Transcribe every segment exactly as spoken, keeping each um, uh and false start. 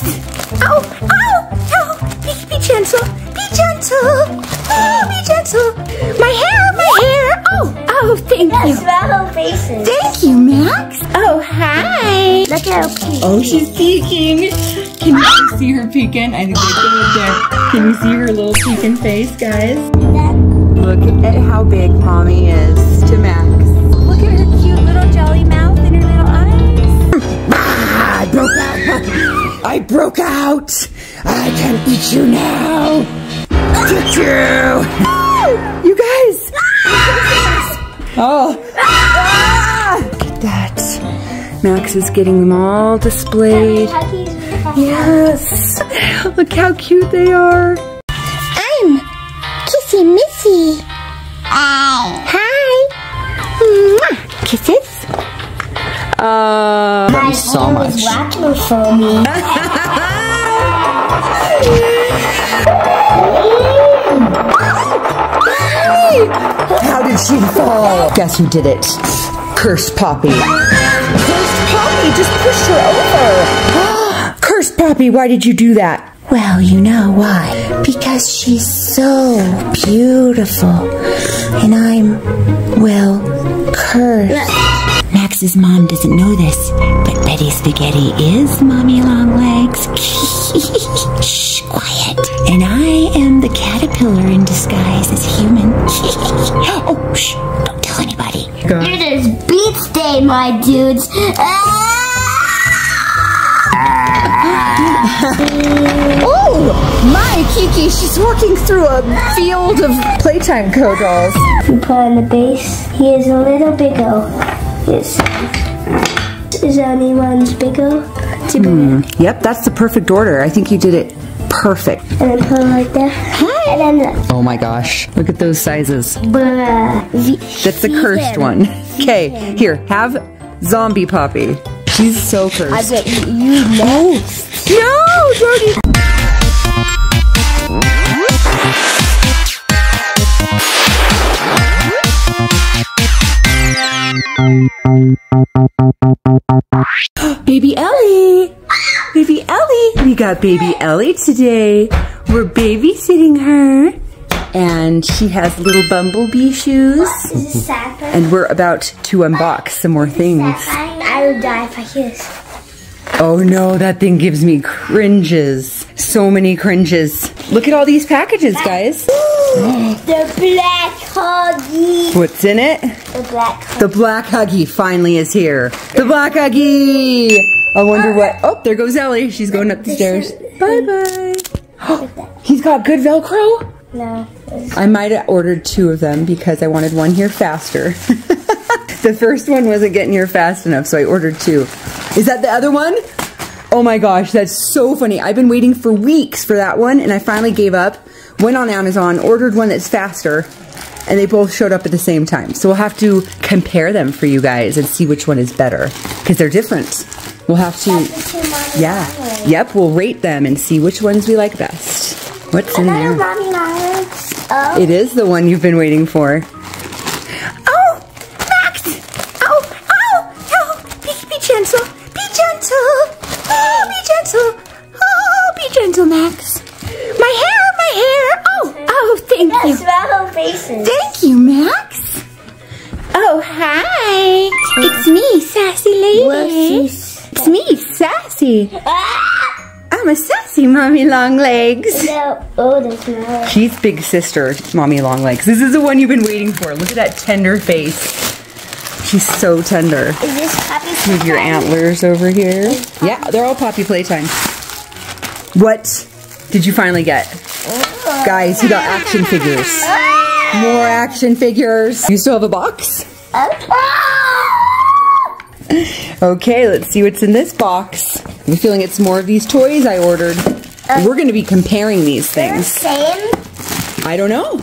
Ow! Ow! Ow! Be, be gentle! Be gentle! Oh, be gentle! My hair! My hair! Oh! Oh, thank That's you! That's my whole faces. Thank you, Max! Oh, hi! Look at her peeking. Oh, she's peeking! Can you ah! see her peeking? I think that's good there. Can you see her little peeking face, guys? Look at how big Mommy is to Max. Look at her cute little jelly mouth and her little eyes. Ah, I broke out! I broke out! I can eat you now! Get you! Oh, you guys! Oh! Ah! Look at that. Max is getting them all displayed. Yes! Look how cute they are! I'm Kissy Missy. Hi. Hi. Kisses. Uh, My so much. Is water for me. How did she fall? Guess who did it? Cursed Poppy. Cursed Poppy just pushed her over. Cursed Poppy, why did you do that? Well, you know why. Because she's so beautiful. And I'm, well, cursed. Max's mom doesn't know this, but Betty Spaghetti is Mommy Longlegs. Shh, quiet. And I am the caterpillar in disguise as human. Oh, shh, don't tell anybody. Go. It is Beats Day, my dudes. Ah! Oh, my Kiki, she's walking through a field of Playtime Co. dolls. If you put on the base, he is a little bigger. Yes. Is anyone's bigger? Mm, yep, that's the perfect order. I think you did it perfect. And then put it like that. Hi. And then oh my gosh, look at those sizes. Bruh. That's the cursed one. Okay, here, have Zombie Poppy. She's so cursed. I bet you know. No, Jordy. Baby Ellie. Baby Ellie. We got Baby Ellie today. We're babysitting her. And she has little bumblebee shoes. This is sapphire. And we're about to unbox some more things. I would die if I hear this. Oh no, that thing gives me cringes. So many cringes. Look at all these packages, guys. The black Huggy. What's in it? The black Huggy. The black Huggy finally is here. The black Huggy. I wonder what. Oh, there goes Ellie. She's going up the stairs. Bye-bye. He's got good Velcro? No. I might have ordered two of them because I wanted one here faster. The first one wasn't getting here fast enough, so I ordered two. Is that the other one? Oh my gosh, that's so funny. I've been waiting for weeks for that one, and I finally gave up, went on Amazon, ordered one that's faster, and they both showed up at the same time. So we'll have to compare them for you guys and see which one is better, because they're different. We'll have to, yeah, yep, we'll rate them and see which ones we like best. What's in there? Oh. It is the one you've been waiting for. Oh, Max! Oh, oh, oh! Be, be gentle, be gentle. Oh, be gentle. Oh, be gentle, Max. My hair, my hair. Oh, oh, thank you. That's my whole faces. Thank you, Max. Oh, hi. It's me, sassy lady. It's me, sassy. Ah! I'm a sassy Mommy Longlegs. No. Oh, she's big sister Mommy Longlegs. This is the one you've been waiting for. Look at that tender face. She's so tender. Is this Poppy Playtime? Move your antlers over here. Yeah, they're all Poppy Playtime. What did you finally get? Oh. Guys, you got action figures. Oh. More action figures. You still have a box? Oh. Okay, let's see what's in this box. I'm feeling it's more of these toys I ordered. Um, We're going to be comparing these things. They're the same? I don't know.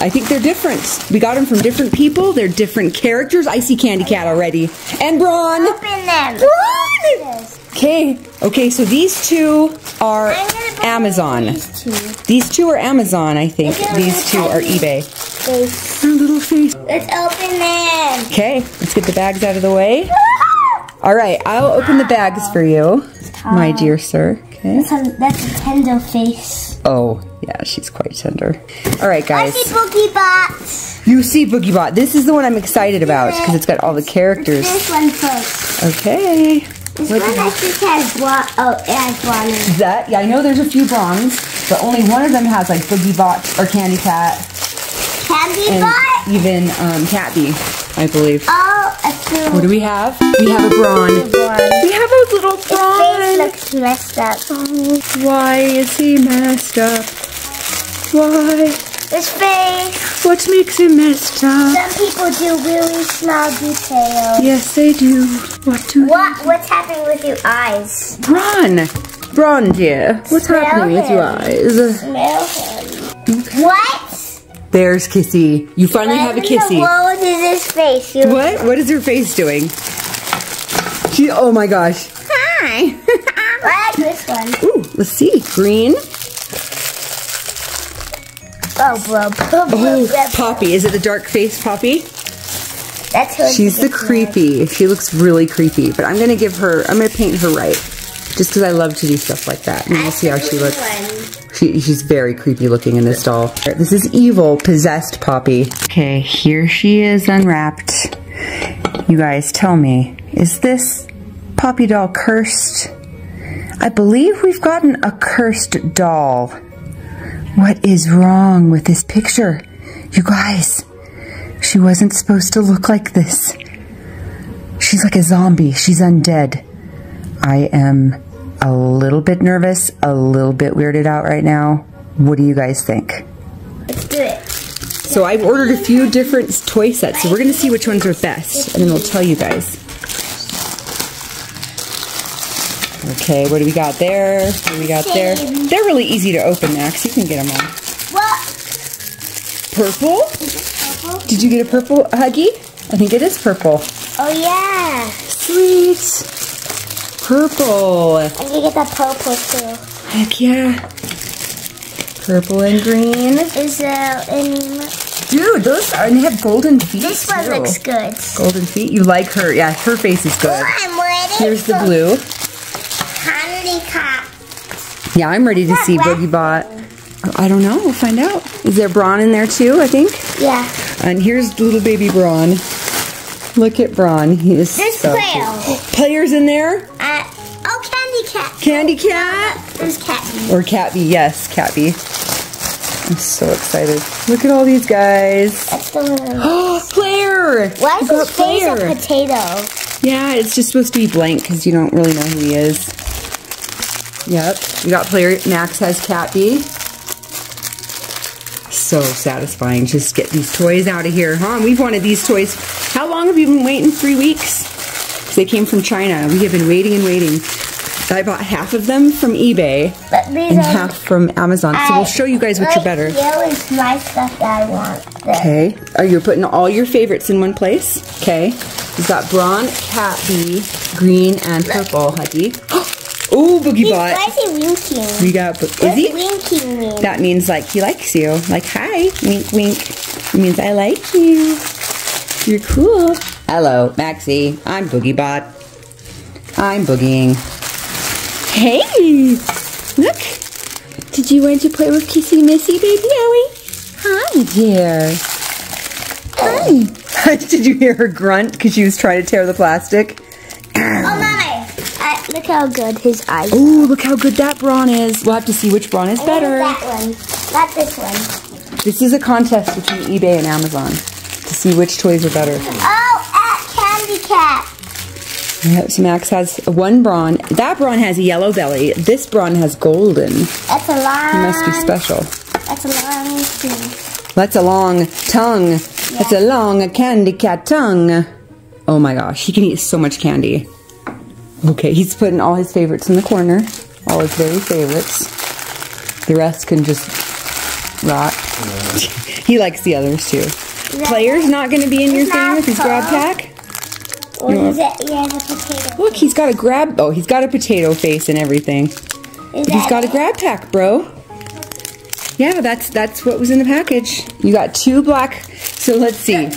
I think they're different. We got them from different people. They're different characters. I see Candy Cat already. And Brawn. Open them. Brawn. Okay. Okay, so these two are Amazon. These two. these two are Amazon, I think. These two are eBay. Face. Her little face. Let's open them. Okay, let's get the bags out of the way. All right, I'll open the bags for you, my um, dear sir. Okay. That's a, that's a tender face. Oh, yeah, she's quite tender. All right, guys. I see Boogie Bot. You see Boogie Bot. This is the one I'm excited about because it's got all the characters. This one first. Okay. This what one I think has one. Oh, it has one. That? Yeah, I know there's a few Brongs, but only one of them has like Boogie Bot or Candy Cat. Candy Bot? Even um, Cat Bee, I believe. Oh, a two. What do we have? We have a Brawn. We have a little Brawn. His face looks messed up. Oh, why is he messed up? Why? His face. What makes him messed up? Some people do really small details. Yes, they do. What do? What? They do? What's happening with your eyes? Brawn, Brawn, dear. What's Smell happening him. with your eyes? Smell him. Okay. What? There's Kissy. You finally what have a Kissy. What is his face? You what? What is her face doing? She. Oh my gosh. Hi. I like this one. Ooh, let's see. Green. Oh, bro. bro, bro oh, bro, Poppy. Bro. Is it the dark face Poppy? That's her. She's the creepy. She looks really creepy. But I'm gonna give her. I'm gonna paint her right, just because I love to do stuff like that. And we'll see how she looks. One. She, she's very creepy looking in this doll. This is evil, possessed Poppy. Okay, here she is unwrapped. You guys, tell me, is this Poppy doll cursed? I believe we've gotten a cursed doll. What is wrong with this picture? You guys, she wasn't supposed to look like this. She's like a zombie, she's undead. I am... a little bit nervous, a little bit weirded out right now. What do you guys think? Let's do it. So I've ordered a few different toy sets, so we're gonna see which ones are best, and then we'll tell you guys. Okay, what do we got there? What do we got there? They're really easy to open, Max. You can get them all. What? Purple? Is it purple? Did you get a purple Huggy? I think it is purple. Oh yeah. Sweet. Purple. And you get that purple too. Heck yeah. Purple and green. Is uh in Dude, those are and they have golden feet. This one too. Looks good. Golden feet? You like her, yeah, her face is good. Oh, I'm ready. Here's the blue. Candy Cat. Yeah, I'm ready to see Boogie Bot. I don't know, we'll find out. Is there Brawn in there too, I think? Yeah. And here's little baby Brawn. Look at Brawn. He is There's so Player. Cool. Player's in there? Uh, oh, Candy Cat. Candy Cat? There's Cat Bee. Or Cat Bee, yes, Cat Bee. I'm so excited. Look at all these guys. That's the one. Oh, Player! Why is his face a potato? Yeah, it's just supposed to be blank because you don't really know who he is. Yep, we got Player. Max has Cat Bee. So satisfying. Just get these toys out of here, huh? We've wanted these toys. How long have you been waiting? Three weeks? Because they came from China. We have been waiting and waiting. I bought half of them from eBay and are, half from Amazon. I, so we'll show you guys which are better. Here is my stuff that I want. This. Okay. Are you putting all your favorites in one place? Okay. We've got Brawn, Cat Bee, green, and purple, Huggy. Oh, Boogie He's, Bot. Why is he winking? We got Boogie. Is he? Winking mean? That means like he likes you. Like, hi. Wink, wink. It means I like you. You're cool. Hello, Maxie. I'm Boogie Bot. I'm boogieing. Hey! Look! Did you want to play with Kissy Missy, baby Ellie? Hi, dear. Hi. Did you hear her grunt because she was trying to tear the plastic? Oh, Mommy! Uh, look how good his eyes are. Oh, look how good that Brawn is. We'll have to see which Brawn is I better. That one. Not this one. This is a contest between eBay and Amazon. To see which toys are better. Oh, Candy Cat. Yep, so Max has one Brawn. That Brawn has a yellow belly. This Brawn has golden. That's a long... He must be special. That's a long thing. That's a long tongue. Yeah. That's a long Candy Cat tongue. Oh my gosh, he can eat so much candy. Okay, he's putting all his favorites in the corner. All his very favorites. The rest can just rot. He likes the others too. Player's not going to be in your thing with his grab pack. What is it? He has a potato. Look, he's got a grab. Oh, he's got a potato face and everything. But he's got a grab pack, bro. Yeah, that's that's what was in the package. You got two black. So let's see. I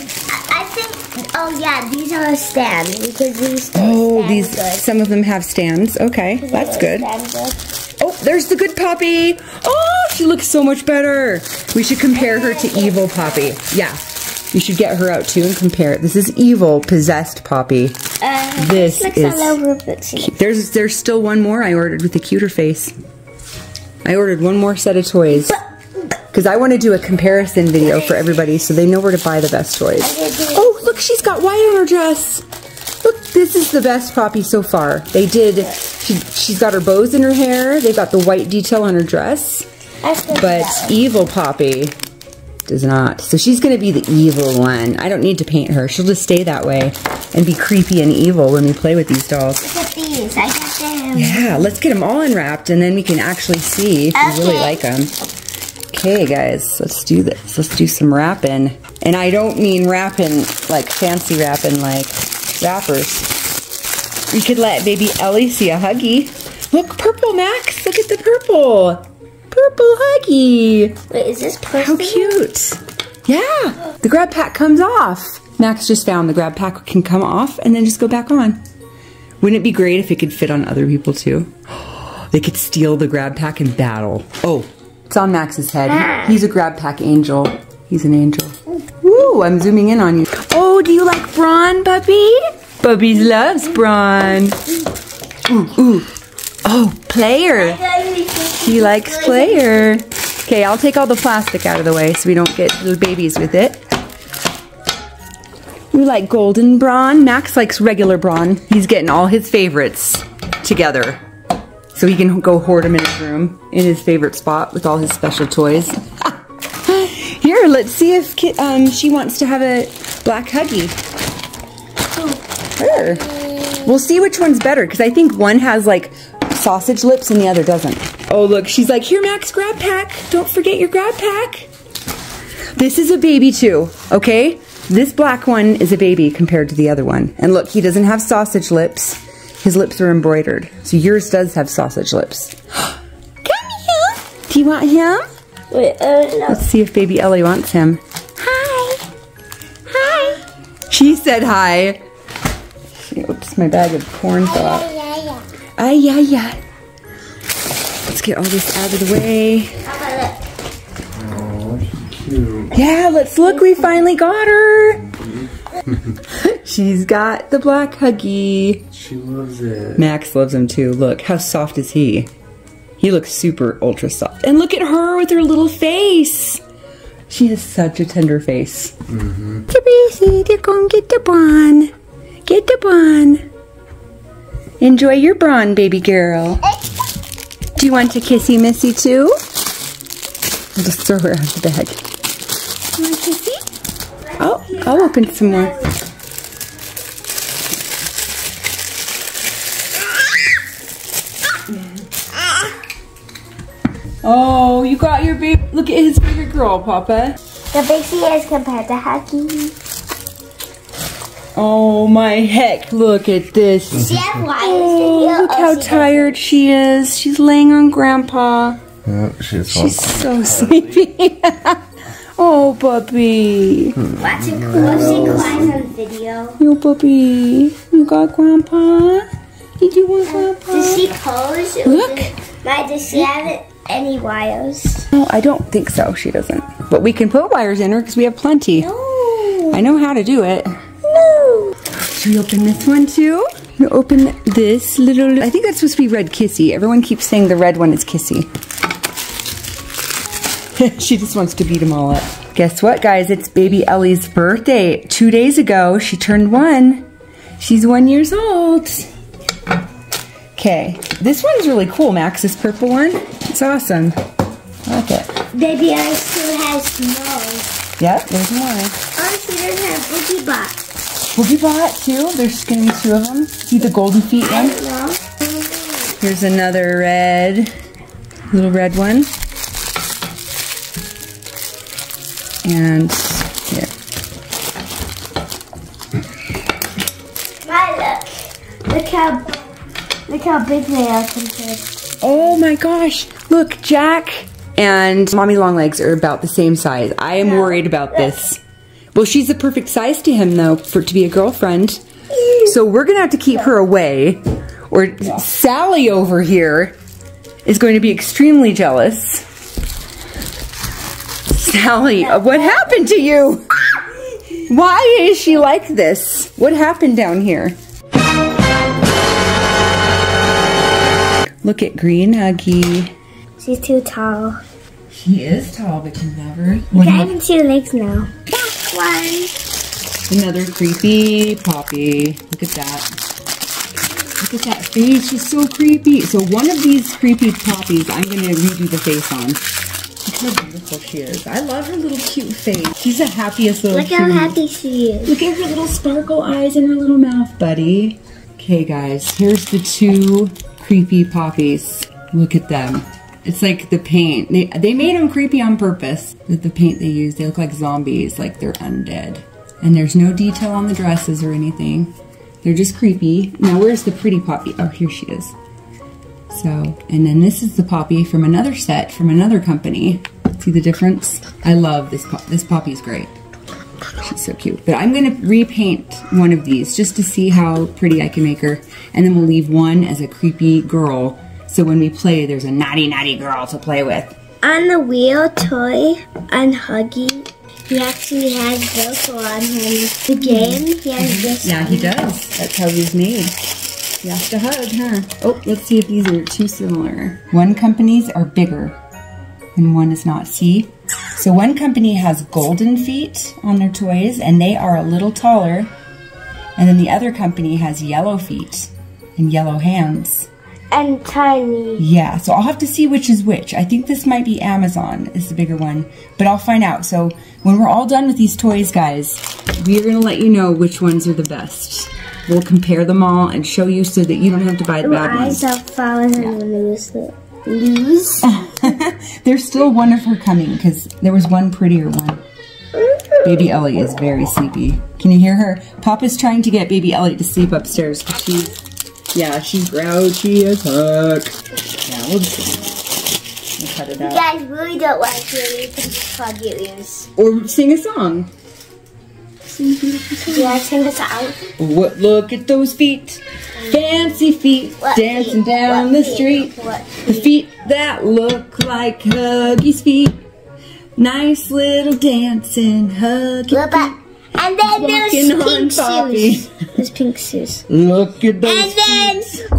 think Oh yeah, these are a stand because these. Oh, these. Good. Some of them have stands. Okay, that's good. good. Oh, there's the good Poppy. Oh, she looks so much better. We should compare her to evil Poppy. Yeah, you should get her out too and compare it. This is evil possessed Poppy. Uh, this looks is. All over, there's there's still one more I ordered with a cuter face. I ordered one more set of toys. But because I want to do a comparison video for everybody so they know where to buy the best toys. Oh, look, she's got white on her dress. Look, this is the best Poppy so far. They did, she, she's got her bows in her hair. They've got the white detail on her dress. But evil Poppy does not. So she's going to be the evil one. I don't need to paint her. She'll just stay that way and be creepy and evil when we play with these dolls. Look at these. I got them. Yeah, let's get them all unwrapped and then we can actually see if we really like them. Okay, guys, let's do this. Let's do some wrapping. And I don't mean wrapping like fancy wrapping like wrappers. We could let baby Ellie see a Huggy. Look, purple, Max. Look at the purple. Purple Huggy. Wait, is this purple? How cute. Yeah. The grab pack comes off. Max just found the grab pack can come off and then just go back on. Wouldn't it be great if it could fit on other people too? They could steal the grab pack and battle. Oh. It's on Max's head. He's a grab pack angel. He's an angel. Woo, I'm zooming in on you. Oh, do you like Brawn, Puppy? Puppy loves Brawn. Ooh, ooh. Oh, Player. He likes Player. Okay, I'll take all the plastic out of the way so we don't get little babies with it. We like golden Brawn. Max likes regular Brawn. He's getting all his favorites together. So he can go hoard him in his room, in his favorite spot with all his special toys. Here, let's see if Kit, um, she wants to have a black Huggy. Her. We'll see which one's better, because I think one has like sausage lips and the other doesn't. Oh look, she's like, here Max, grab pack. Don't forget your grab pack. This is a baby too, okay? This black one is a baby compared to the other one. And look, he doesn't have sausage lips. His lips are embroidered, so yours does have sausage lips. Come here! Do you want him? Wait, uh, no. Let's see if baby Ellie wants him. Hi! Hi! She said hi. Oops, my bag of corn fell out. Ay, yeah, yeah. Let's get all this out of the way. Oh, she's cute. Yeah, let's look, we finally got her! She's got the black Huggy. She loves it. Max loves him too. Look, how soft is he? He looks super ultra soft. And look at her with her little face. She has such a tender face. Mm-hmm. They're going to get the Brawn. Get the Brawn. Enjoy your Brawn, baby girl. Do you want a Kissy Missy too? I'll just throw her out of the bag. You want a Kissy? Oh, I'll open some more. Oh, you got your baby. Look at his favorite girl, Papa. The big she is compared to Huggy. Oh, my heck. Look at this. She has wires. Oh, look how tired she is. She's laying on Grandpa. Yeah, she's she's so sleepy. Oh, puppy. Watching Closing Climbers video. Yo, puppy. You got Grandpa? Did you want Grandpa? Does she pose? Look. Why does she have any wires? No, I don't think so. She doesn't. But we can put wires in her because we have plenty. No. I know how to do it. No. Should we open this one too? We open this little. I think that's supposed to be red Kissy. Everyone keeps saying the red one is Kissy. She just wants to beat them all up. Guess what, guys? It's baby Ellie's birthday. Two days ago, she turned one. She's one years old. Okay, this one's really cool, Max, this purple one. It's awesome. I like it. Baby Ellie still has more. Yep, there's more. Oh, she doesn't have Boogie Bot. Boogie Bot, too? There's going to be two of them. See the golden feet one? I don't know. Here's another red, little red one. And yeah. My look, look how, look how big they are compared. Oh my gosh! Look, Jack and Mommy Longlegs are about the same size. I am no, worried about look. this. Well, she's the perfect size to him, though, for to be a girlfriend. So we're going to have to keep her away, or yeah. Sally over here is going to be extremely jealous. Sally, what happened to you? Why is she like this? What happened down here? Look at Green Huggy. She's too tall. She is tall, but you never... Look, I can see her legs now. That's one. Another creepy Poppy. Look at that. Look at that face. She's so creepy. So one of these creepy Poppies, I'm going to redo the face on. Look how beautiful she is. I love her little cute face. She's the happiest little Look human. How happy she is. Look at her little sparkle eyes and her little mouth, buddy. Okay, guys. Here's the two creepy Poppies. Look at them. It's like the paint. They, they made them creepy on purpose. With the paint they used, they look like zombies, like they're undead. And there's no detail on the dresses or anything. They're just creepy. Now, where's the pretty Poppy? Oh, here she is. So, and then this is the Poppy from another set, from another company. See the difference? I love this pop. This Poppy's great. She's so cute. But I'm going to repaint one of these just to see how pretty I can make her. And then we'll leave one as a creepy girl. So when we play, there's a naughty, naughty girl to play with. On the wheel toy, on Huggy, he actually has vocal on him. The game, he has this Yeah, one. He does. That's how he's made. You have to hug, huh? Oh, let's see if these are too similar. One company's are bigger, and one is not. See? So one company has golden feet on their toys, and they are a little taller. And then the other company has yellow feet and yellow hands. And tiny. Yeah, so I'll have to see which is which. I think this might be Amazon is the bigger one, but I'll find out. So when we're all done with these toys, guys, we're going to let you know which ones are the best. We'll compare them all and show you so that you don't have to buy the bad My ones. My eyes are falling yeah. on Lose. There's still one of her coming because there was one prettier one. Baby Ellie is very sleepy. Can you hear her? Papa's trying to get Baby Ellie to sleep upstairs because she's... Yeah, she's grouchy as fuck. Yeah, we'll just we'll cut it out. You guys really don't like it. You can just plug your ears. Or sing a song. Sing a beautiful song. Yeah, sing us out. What? Look at those feet. Fancy feet. What dancing feet? Down what the feet? Street. What feet? The feet that look like Huggy's feet. Nice little dancing Huggy feet. And then Walking those pink shoes. Poppy. Those pink shoes. Look at those And then... feet.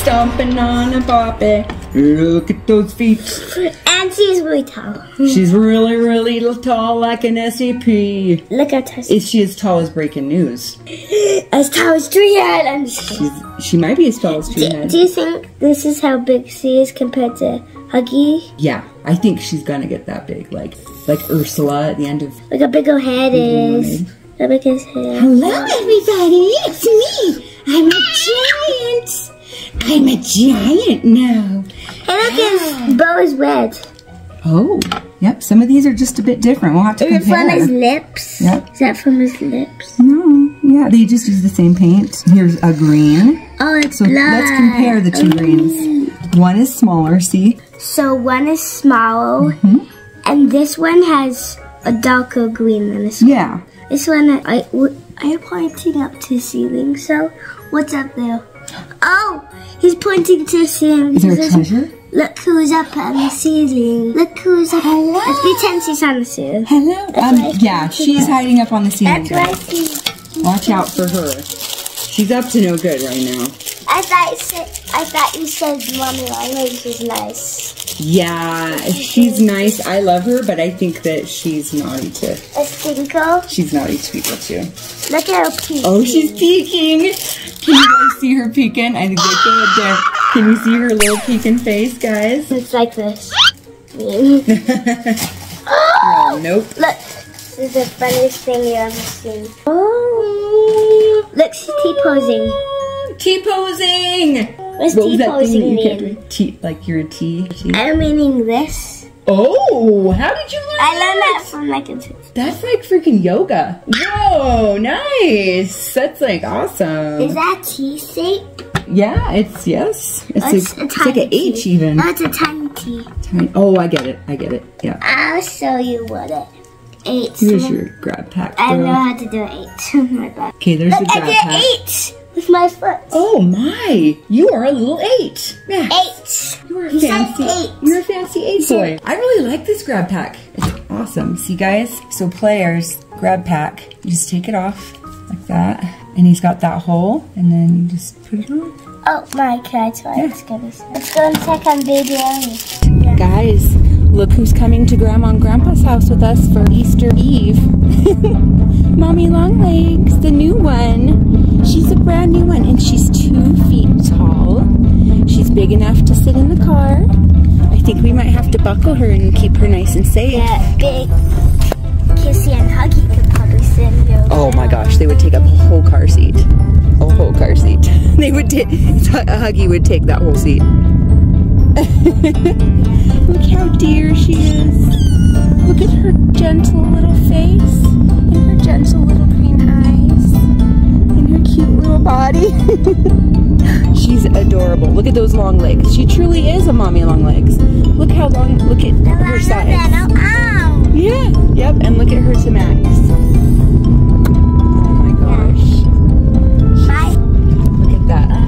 Stomping on a Poppy. Look at those feet. And she's really tall. She's really, really tall like an S A P. Look at her. Is she as tall as Breaking News? As tall as Treehead. I'm just kidding. She's, she might be as tall as Treehead. Do, do you think this is how big she is compared to Huggy? Yeah, I think she's gonna get that big. Like... Like Ursula at the end of... Like a big old head is. How big his head? Hello everybody, it's me. I'm a giant. I'm a giant now. And look, ah. his bow is red. Oh, yep. Some of these are just a bit different. We'll have to is compare. Is it from his lips? Yep. Is that from his lips? No. Yeah, they just use the same paint. Here's a green. Oh, it's So blood. Let's compare the two okay. greens. One is smaller, see? So one is smaller. Mm-hmm. And this one has a darker green than this one. Yeah. This one, I, I'm pointing up to the ceiling, so what's up there? Oh, he's pointing to the ceiling. Is there a treasure? Look who's up on the ceiling. Look who's up. Hello. Let's pretend she's on the ceiling. Hello. Um, yeah, she's hiding up on the ceiling. That's right. Watch out for her. She's up to no good right now. I thought, said, I thought you said Mommy Longlegs was nice. Yeah, she's nice. I love her, but I think that she's naughty too. A stinker? She's naughty to people too. Look at her peeking. Oh, she's peeking. Can you guys see her peeking? I think they go up there. Can you see her little peeking face, guys? It's like this. Oh, nope. Look, this is the funniest thing you've ever seen. Oh. Look, she's T-posing. T-posing! What's what T-posing mean? T, like you're a T? I'm meaning this. Oh, how did you learn I that? I learned that from like a... That's like freaking yoga. Whoa, nice. That's like awesome. Is that T-shape? Yeah, it's, yes. It's, oh, it's, a, a it's like an tea. H even. Oh, it's a tiny T. Tiny, oh, I get it. I get it. Yeah. I'll show you what it eight. Here's your grab pack, girl. I know how to do eight. Okay, there's Look, the grab I did pack. eight with my foot. Oh my! You are a little eight. Yeah. Eight. You are a fancy eight. You're a fancy eight boy. I really like this grab pack. It's awesome. See, guys. So Player's grab pack. You just take it off like that, and he's got that hole, and then you just put it on. Oh my God! That's why it's gonna say. Let's go and check on Baby Ellie. Yeah. Guys. Look who's coming to Grandma and Grandpa's house with us for Easter Eve. Mommy Longlegs, the new one. She's a brand new one, and she's two feet tall. She's big enough to sit in the car. I think we might have to buckle her and keep her nice and safe. Yeah, big Kissy and Huggy could probably sit in the Oh my gosh, they would take up a whole car seat. A whole car seat. They would take, Huggy would take that whole seat. Look how dear she is. Look at her gentle little face and her gentle little green eyes and her cute little body. She's adorable. Look at those long legs. She truly is a Mommy long legs. Look how long, look at her size. Yeah, yep, and look at her to max. Oh my gosh. Hi. Look at that.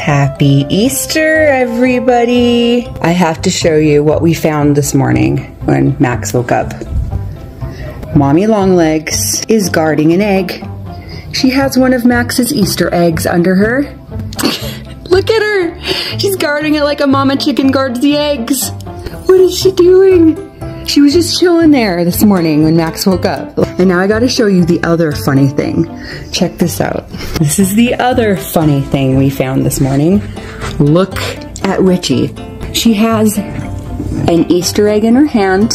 Happy Easter, everybody! I have to show you what we found this morning when Max woke up. Mommy Longlegs is guarding an egg. She has one of Max's Easter eggs under her. Look at her! She's guarding it like a mama chicken guards the eggs. What is she doing? She was just chilling there this morning when Max woke up. And now I gotta show you the other funny thing. Check this out. This is the other funny thing we found this morning. Look at Richie. She has an Easter egg in her hand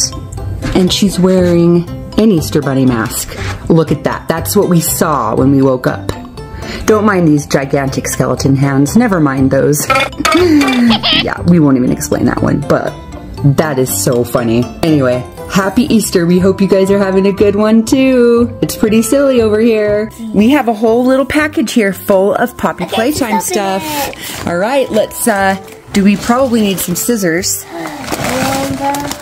and she's wearing an Easter bunny mask. Look at that. That's what we saw when we woke up. Don't mind these gigantic skeleton hands. Never mind those. Yeah, we won't even explain that one, but that is so funny. Anyway, happy Easter. We hope you guys are having a good one too. It's pretty silly over here. We have a whole little package here full of Poppy okay, Playtime stuff. It. All right, let's, uh, do we probably need some scissors? And, uh,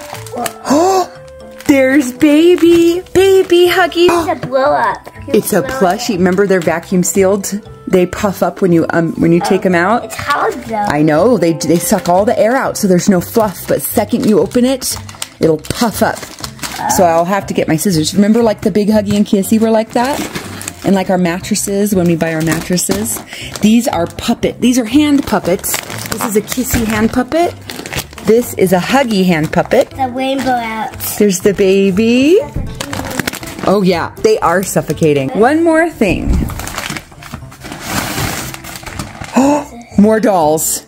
oh, there's baby, baby Huggy. It's a blow up. It's a plushie. Remember they're vacuum sealed? They puff up when you um when you oh, take them out. It's hard though. I know they they suck all the air out, so there's no fluff. But second you open it, it'll puff up. Oh. So I'll have to get my scissors. Remember, like the big Huggy and Kissy were like that, and like our mattresses when we buy our mattresses. These are puppet. These are hand puppets. This is a Kissy hand puppet. This is a Huggy hand puppet. The rainbow out. There's the baby. Oh yeah, they are suffocating. One more thing. More dolls,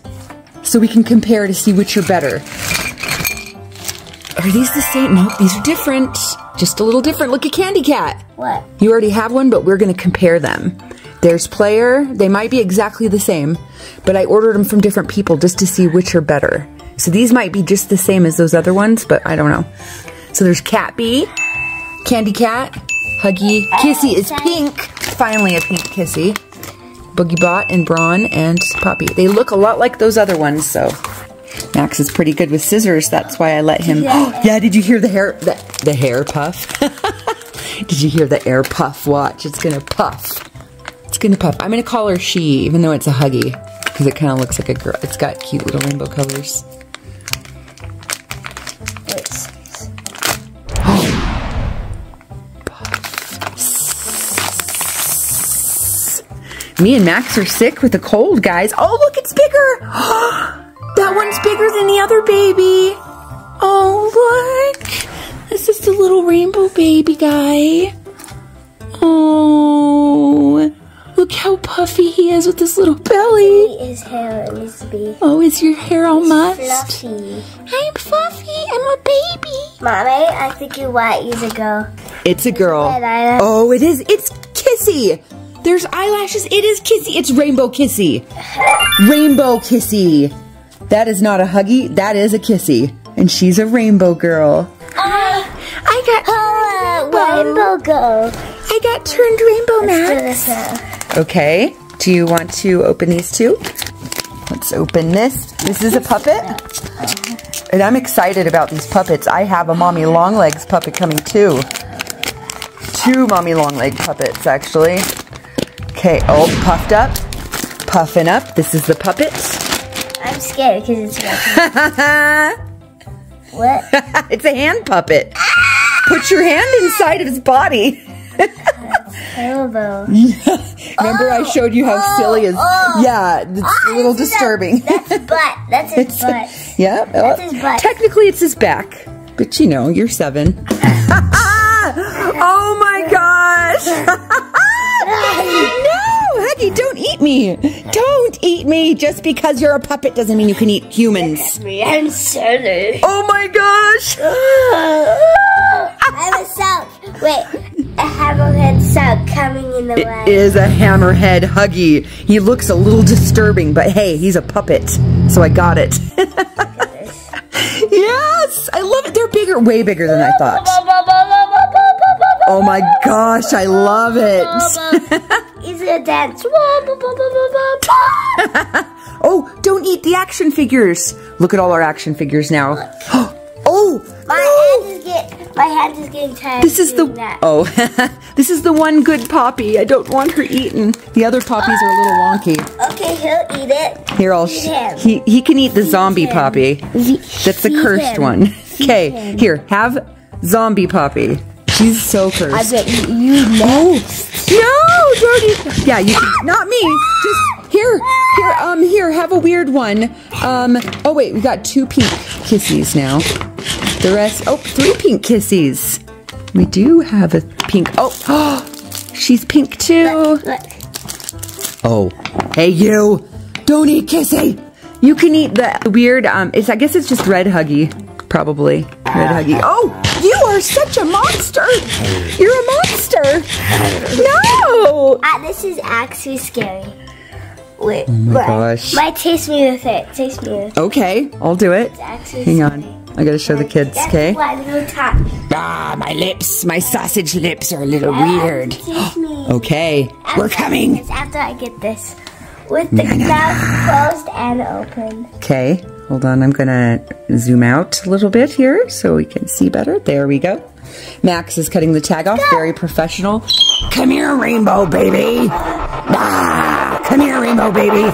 so we can compare to see which are better. Are these the same? Nope, these are different. Just a little different. Look at Candy Cat. What? You already have one, but we're gonna compare them. There's Player. They might be exactly the same, but I ordered them from different people just to see which are better. So these might be just the same as those other ones, but I don't know. So there's Cat Bee, Candy Cat, Huggy, Kissy is pink. Finally a pink Kissy. Boogie Bot and Brawn and Poppy. They look a lot like those other ones, so Max is pretty good with scissors. That's why I let him. Yeah, yeah did you hear the hair the, the hair puff? Did you hear the air puff? Watch, it's gonna puff. It's gonna puff. I'm gonna call her she, even though it's a Huggy, because it kind of looks like a girl. It's got cute little rainbow colors. Me and Max are sick with a cold, guys. Oh, look, it's bigger. That one's bigger than the other baby. Oh, look. This is the little rainbow baby guy. Oh, look how puffy he is with this little belly. His hair needs to be. Oh, is your hair all mussed? Fluffy. I'm fluffy. I'm a baby. Mommy, I think you're white. He's a girl. It's a girl. Oh, it is. It's Kissy. There's eyelashes. It is Kissy. It's Rainbow Kissy. Rainbow Kissy. That is not a Huggy. That is a Kissy. And she's a rainbow girl. I, I got oh, rainbow. rainbow girl. I got turned rainbow, Max. Let's do this. Okay. Do you want to open these two? Let's open this. This is a puppet. And I'm excited about these puppets. I have a Mommy Longlegs puppet coming too. Two Mommy Longlegs puppets, actually. Okay, oh, puffed up, puffing up. This is the puppet. I'm scared because it's a What? It's a hand puppet. Ah! Put your hand inside of his body. Elbow. Remember oh, I showed you how oh, silly is. Oh, yeah, it's oh, a little disturbing. That, that's butt. That's his it's butt. A, yeah. That's well, his butt. Technically, it's his back. But you know, you're seven. Oh my gosh. No, Huggy, don't eat me. Don't eat me. Just because you're a puppet doesn't mean you can eat humans. Me, I'm sorry. Oh my gosh. I have a sock. Wait, a hammerhead sock coming in the way. It is a hammerhead Huggy. He looks a little disturbing, but hey, he's a puppet, so I got it. Yes, I love it. They're bigger, way bigger than I thought. Oh my gosh, I love it. Is it a dance? Oh, don't eat the action figures. Look at all our action figures now. Oh, my no. hand is get, my hand is getting tired. This is the that. Oh, this is the one good Poppy. I don't want her eaten. The other Poppies oh. are a little wonky. Okay, he'll eat it. Here, I'll eat him. He he can eat the feed zombie him. Poppy. Feed That's the cursed him. one. Okay, here, have zombie Poppy. She's so cursed. I bet you know. No, Jordy. Yeah, you can, not me. Just here, here, um, here. Have a weird one. Um, oh wait, we got two pink Kissies now. The rest. Oh, three pink Kissies. We do have a pink. Oh, oh she's pink too. Look, look. Oh, hey you! Don't eat Kissy. You can eat the weird. Um, it's I guess it's just red Huggy, probably red Huggy. Oh. You are such a monster! You're a monster! No! Uh, this is actually scary. Wait, oh my what? gosh. Might taste me with it. Taste me with it. Okay, I'll do it. Hang on. Scary. I gotta show the kids, okay? Ah, my lips, my sausage lips are a little yeah, weird. Taste me. Okay, after we're coming. This, after I get this. With the mouth nah. closed and open. Okay. Hold on, I'm gonna zoom out a little bit here so we can see better. There we go. Max is cutting the tag off, very professional. Come here, rainbow baby. Ah, come here, rainbow baby. I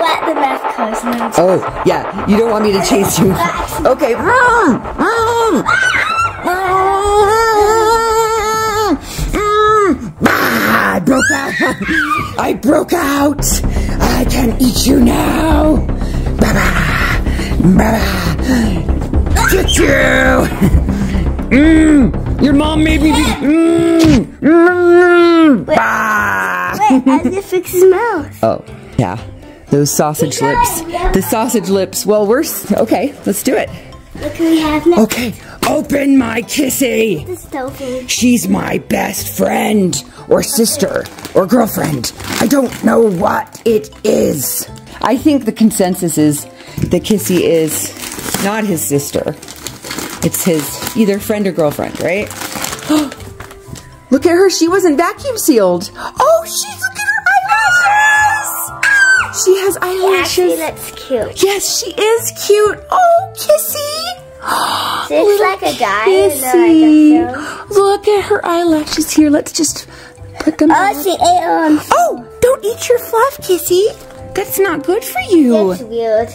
want the mouth closed and then oh, yeah, you don't want me to chase you. Okay, run, run. I broke out. I broke out. I can eat you now. Baba, get you! Mm, your mom made me be. Mm, mm, wait, bah. wait, I have to fix his mouth. Oh, yeah, those sausage lips. The sausage lips. Well, we're okay. Let's do it. What can we have now? Okay, open my Kissy. This is She's my best friend, or sister, or girlfriend. I don't know what it is. I think the consensus is the Kissy is not his sister. It's his either friend or girlfriend, right? Look at her. She wasn't vacuum sealed. Oh, she's, look at her eyelashes. Oh, she has eyelashes. Yeah, she looks cute. Yes, she is cute. Oh, Kissy. Is this like a guy? Kissy. Look at her eyelashes here. Let's just put them on. Oh, she ate them. Oh, don't eat your fluff, Kissy. That's not good for you. That's weird.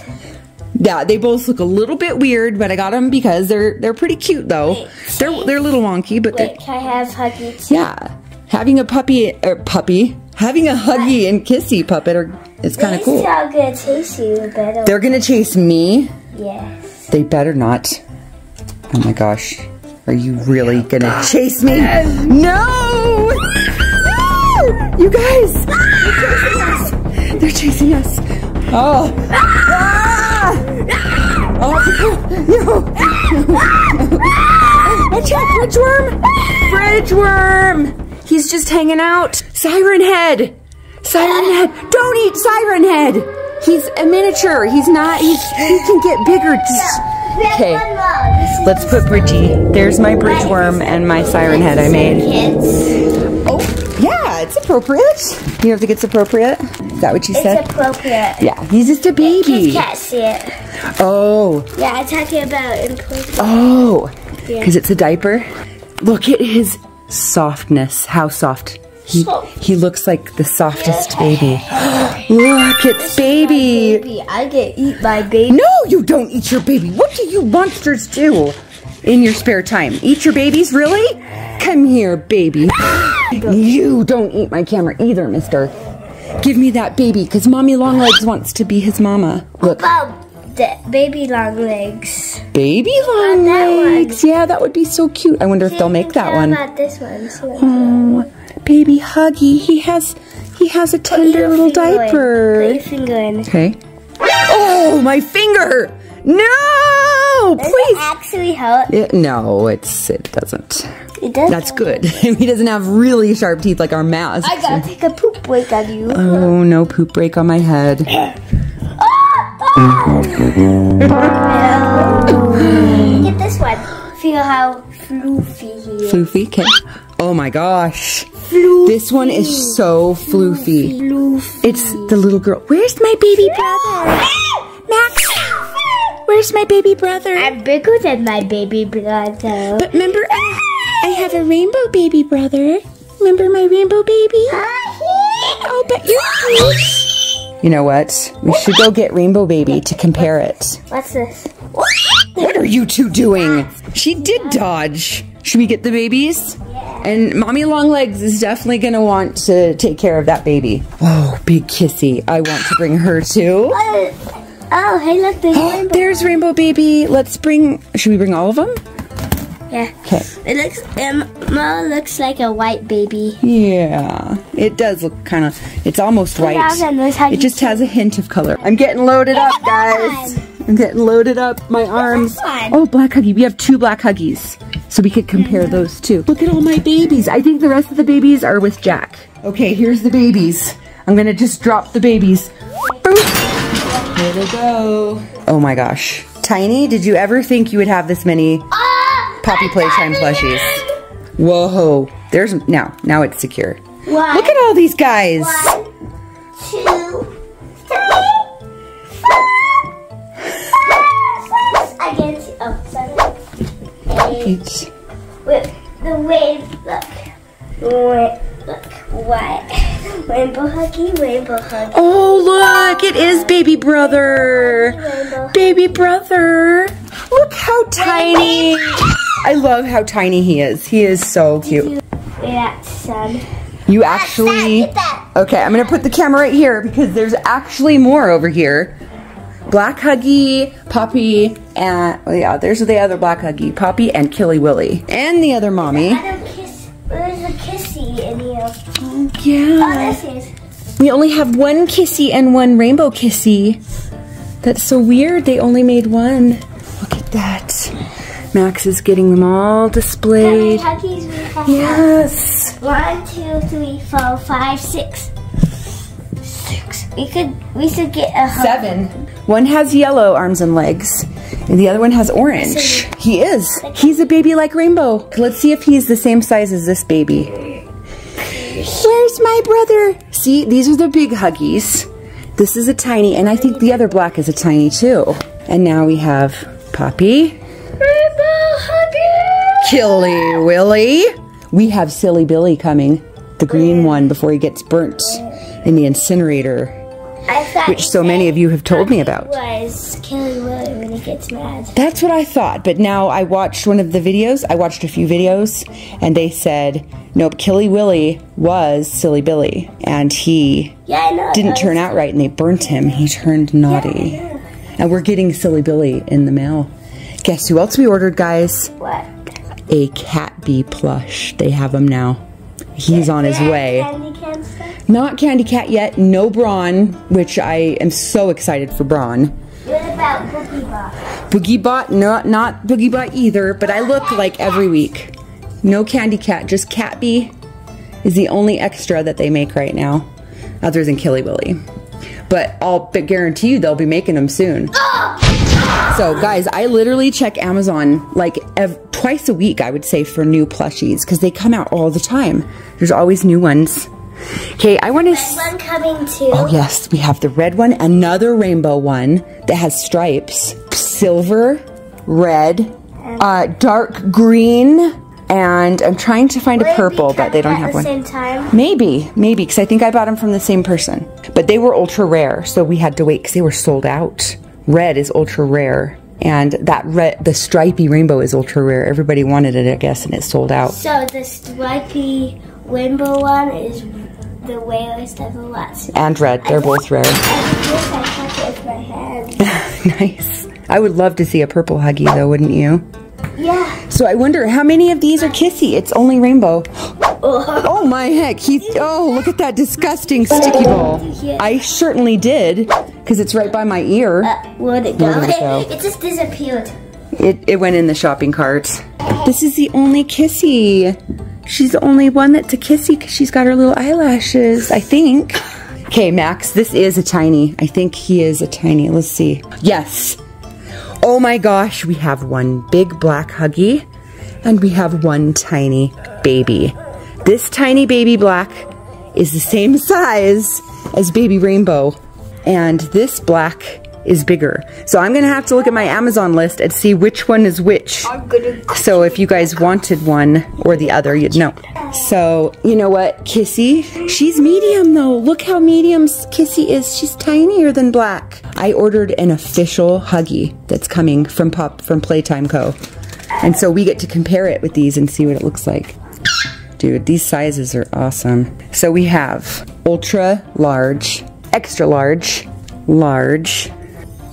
Yeah, they both look a little bit weird, but I got them because they're they're pretty cute though. Wait, they're they're a little wonky, but wait, can I have Huggy too? Yeah, having a puppy or puppy, having a Huggy and Kissy puppet are it's kind of cool. They're gonna chase you. Better. They're gonna chase me. Yes. They better not. Oh my gosh, are you really gonna chase me? No! No! You guys, they're chasing us. They're chasing us. Oh. Oh, no. No. Watch out, Fridge Worm! Fridge Worm! He's just hanging out. Siren Head! Siren Head! Don't eat Siren Head! He's a miniature. He's not, he's, he can get bigger. Okay, let's put Bridgie. There's my Bridge Worm and my Siren Head I made. Oh, yeah, it's appropriate. You don't think it's appropriate? Is that what you said? It's appropriate. Yeah, he's just a baby. You can't see it. Oh. Yeah, I'm talking about improvement. Oh, because yeah. It's a diaper. Look at his softness. How soft. He so, he looks like the softest yeah. baby. Look, it's baby. baby. I can eat my baby. No, you don't eat your baby. What do you monsters do in your spare time? Eat your babies, really? Come here, baby. You don't eat my camera either, mister. Give me that baby, because Mommy Longlegs wants to be his mama. Look. About the baby Longlegs. Baby Longlegs. Yeah, that would be so cute. I wonder she if they'll make that one. About this one. Oh, baby Huggy. He has, he has a tender oh, little diaper. In. Put your finger in. Okay. Oh, my finger! No, Does please. Does it actually help? It, no, it's it doesn't. It does. That's good. He doesn't have really sharp teeth like our mouse. I gotta take a poop break on you. Oh, no poop break on my head. Get this one. Feel how floofy he is. Floofy? Okay. Oh my gosh. Floofy. This one is so floofy. Floofy. It's the little girl. Where's my baby brother? Max. Where's my baby brother? I'm bigger than my baby brother. But remember... I have a rainbow baby brother. Remember my rainbow baby? Oh, but you're cute. You know what? We should go get Rainbow Baby to compare it. What's this? What are you two doing? She did dodge. Should we get the babies? Yeah. And Mommy Longlegs is definitely going to want to take care of that baby. Oh, big Kissy. I want to bring her too. Oh, hey, look, there's Rainbow. There's Rainbow Baby. Let's bring... Should we bring all of them? Yeah. Okay. It looks, Emma looks like a white baby. Yeah. It does look kind of, it's almost white. It just has a hint of color. I'm getting loaded up, guys. I'm getting loaded up. My arms. Oh, black Huggy. We have two black Huggies. So we could compare those two. Look at all my babies. I think the rest of the babies are with Jack. Okay, here's the babies. I'm going to just drop the babies. Boop. Here they go. Oh my gosh. Tiny, did you ever think you would have this many? Poppy Playtime plushies. Whoa. There's, now, now it's secure. One, Look at all these guys. One, two, three, four, five, six, I can't see, oh, seven, eight. Wait, the wave, look. Wait, look, what? Rainbow Huggy, Rainbow Huggy. Oh, look, it is baby brother. Rainbow Huggy, Rainbow Huggy. Baby brother. Look how tiny. I love how tiny he is. He is so cute. Yeah, son. You actually... Okay, I'm going to put the camera right here because there's actually more over here. Black Huggy, Poppy, and... Oh yeah, there's the other Black Huggy. Poppy and Killy Willy. And the other mommy. There's a Kissy in here. Yeah. Oh, this is... We only have one Kissy and one Rainbow Kissy. That's so weird. They only made one. Look at that. Max is getting them all displayed. How many Huggies we have? Yes. One, two, three, four, five, six. Six. We could we should get a hug. Seven. One has yellow arms and legs, and the other one has orange. He is. He's a baby like Rainbow. Let's see if he's the same size as this baby. Where's my brother? See, these are the big Huggies. This is a tiny, and I think the other black is a tiny too. And now we have Poppy. Rainbow Huggy! Killy Willy. We have Silly Billy coming. The green one before he gets burnt in the incinerator. Which so many of you have told me about. Was Killy Willy when he gets mad. That's what I thought, but now I watched one of the videos, I watched a few videos, and they said, nope, Killy Willy was Silly Billy, and he yeah, I know, didn't turn out right, and they burnt him. He turned naughty. Yeah, and we're getting Silly Billy in the mail. Guess who else we ordered, guys? What? A Cat Bee plush. They have him now. He's on his way. Candy Cat stuff? Not Candy Cat yet. No Brawn, which I am so excited for Brawn. What about Boogie Bot? Boogie Bot, not not Boogie Bot either. But I look like every week. No Candy Cat, just Cat Bee is the only extra that they make right now, other than Killy Willy. But I'll guarantee you they'll be making them soon. So guys, I literally check Amazon like every. Twice a week, I would say, for new plushies, because they come out all the time. There's always new ones. Okay, I want to... Red one coming too. Oh yes, we have the red one, another rainbow one that has stripes, silver, red, um, uh, dark green, and I'm trying to find a purple, but they don't have one. Same time? Maybe, maybe, because I think I bought them from the same person. But they were ultra rare, so we had to wait because they were sold out. Red is ultra rare. And that red, the stripy rainbow is ultra rare. Everybody wanted it, I guess, and it sold out. So the stripy rainbow one is the rarest of the lots. And red, they're I both rare. I I with my hand. Nice. I would love to see a purple Huggy though, wouldn't you? Yeah. So I wonder how many of these are Kissy? It's only rainbow. Oh my heck, he, oh, look at that disgusting sticky ball. I certainly did, because it's right by my ear. Uh, where'd it go? Where'd it go? It, it just disappeared. It, it went in the shopping cart. This is the only Kissy. She's the only one that's a Kissy, because she's got her little eyelashes, I think. Okay, Max, this is a tiny. I think he is a tiny. Let's see. Yes. Oh my gosh, we have one big black Huggy, and we have one tiny baby. This tiny baby black is the same size as baby rainbow, and this black is bigger. So I'm gonna have to look at my Amazon list and see which one is which. So if you guys wanted one or the other, you'd know. So you know what, Kissy? She's medium though. Look how medium Kissy is. She's tinier than black. I ordered an official Huggy that's coming from Pop from Playtime Co. And so we get to compare it with these and see what it looks like. Dude, these sizes are awesome. So we have ultra large, extra large, large,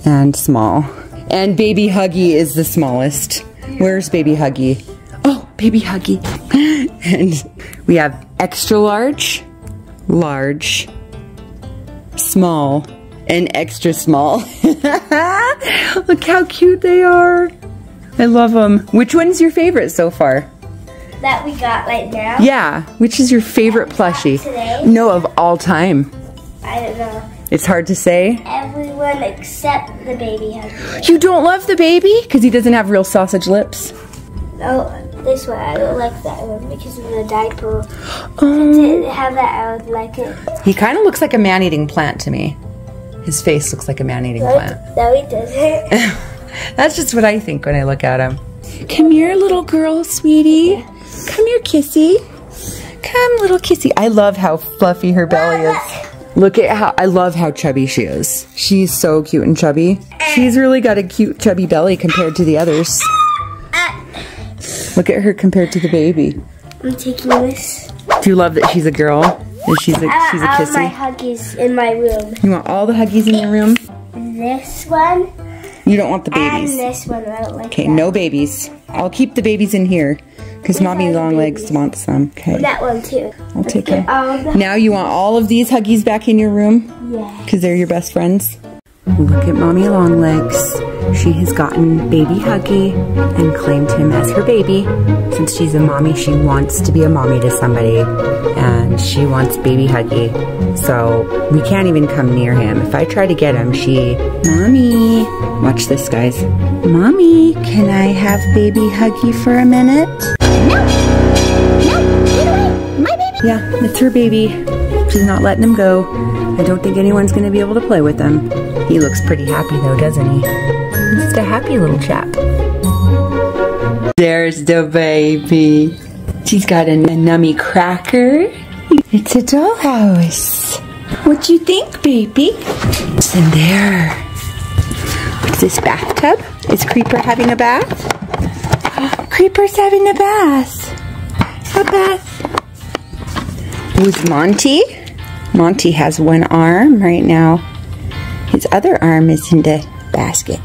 and small. And baby Huggy is the smallest. Where's baby Huggy? Oh, baby Huggy. And we have extra large, large, small, and extra small. Look how cute they are. I love them. Which one's your favorite so far? That we got right now? Yeah. Which is your favorite plushie? Today? No, of all time. I don't know. It's hard to say. Everyone except the baby Huggy. You don't love the baby? Because he doesn't have real sausage lips. Oh, this one. I don't like that one because of the diaper. If um, it didn't have that, I would like it. He kind of looks like a man-eating plant to me. His face looks like a man-eating no, plant. No, he doesn't. That's just what I think when I look at him. Come here, little girl, sweetie. Come here, Kissy. Come, little Kissy. I love how fluffy her belly is. Look at how, I love how chubby she is. She's so cute and chubby. She's really got a cute chubby belly compared to the others. Look at her compared to the baby. I'm taking this. Do you love that she's a girl? And she's a, she's a Kissy? I want my Huggies in my room. You want all the Huggies in your room? This one. You don't want the babies. And this one, I don't like Okay, no babies. I'll keep the babies in here. Because Mommy Longlegs wants some. Okay. That one too. I'll Let's take her. Now you want all of these Huggies back in your room? Yeah. Because they're your best friends? Look at Mommy Longlegs. She has gotten baby Huggy and claimed him as her baby. Since she's a mommy, she wants to be a mommy to somebody, and she wants baby Huggy. So we can't even come near him. If I try to get him, she, Mommy, watch this, guys. Mommy, can I have baby Huggy for a minute? No, no, get away, my baby. Yeah, it's her baby. She's not letting him go. I don't think anyone's going to be able to play with him. He looks pretty happy though, doesn't he? Just a happy little chap. There's the baby. She's got a, a nummy cracker. It's a dollhouse. What you think, baby? What's in there? What's this, bathtub? Is Creeper having a bath? Creeper's having a bath. A bath. Who's Monty? Monty has one arm right now. His other arm is in the basket.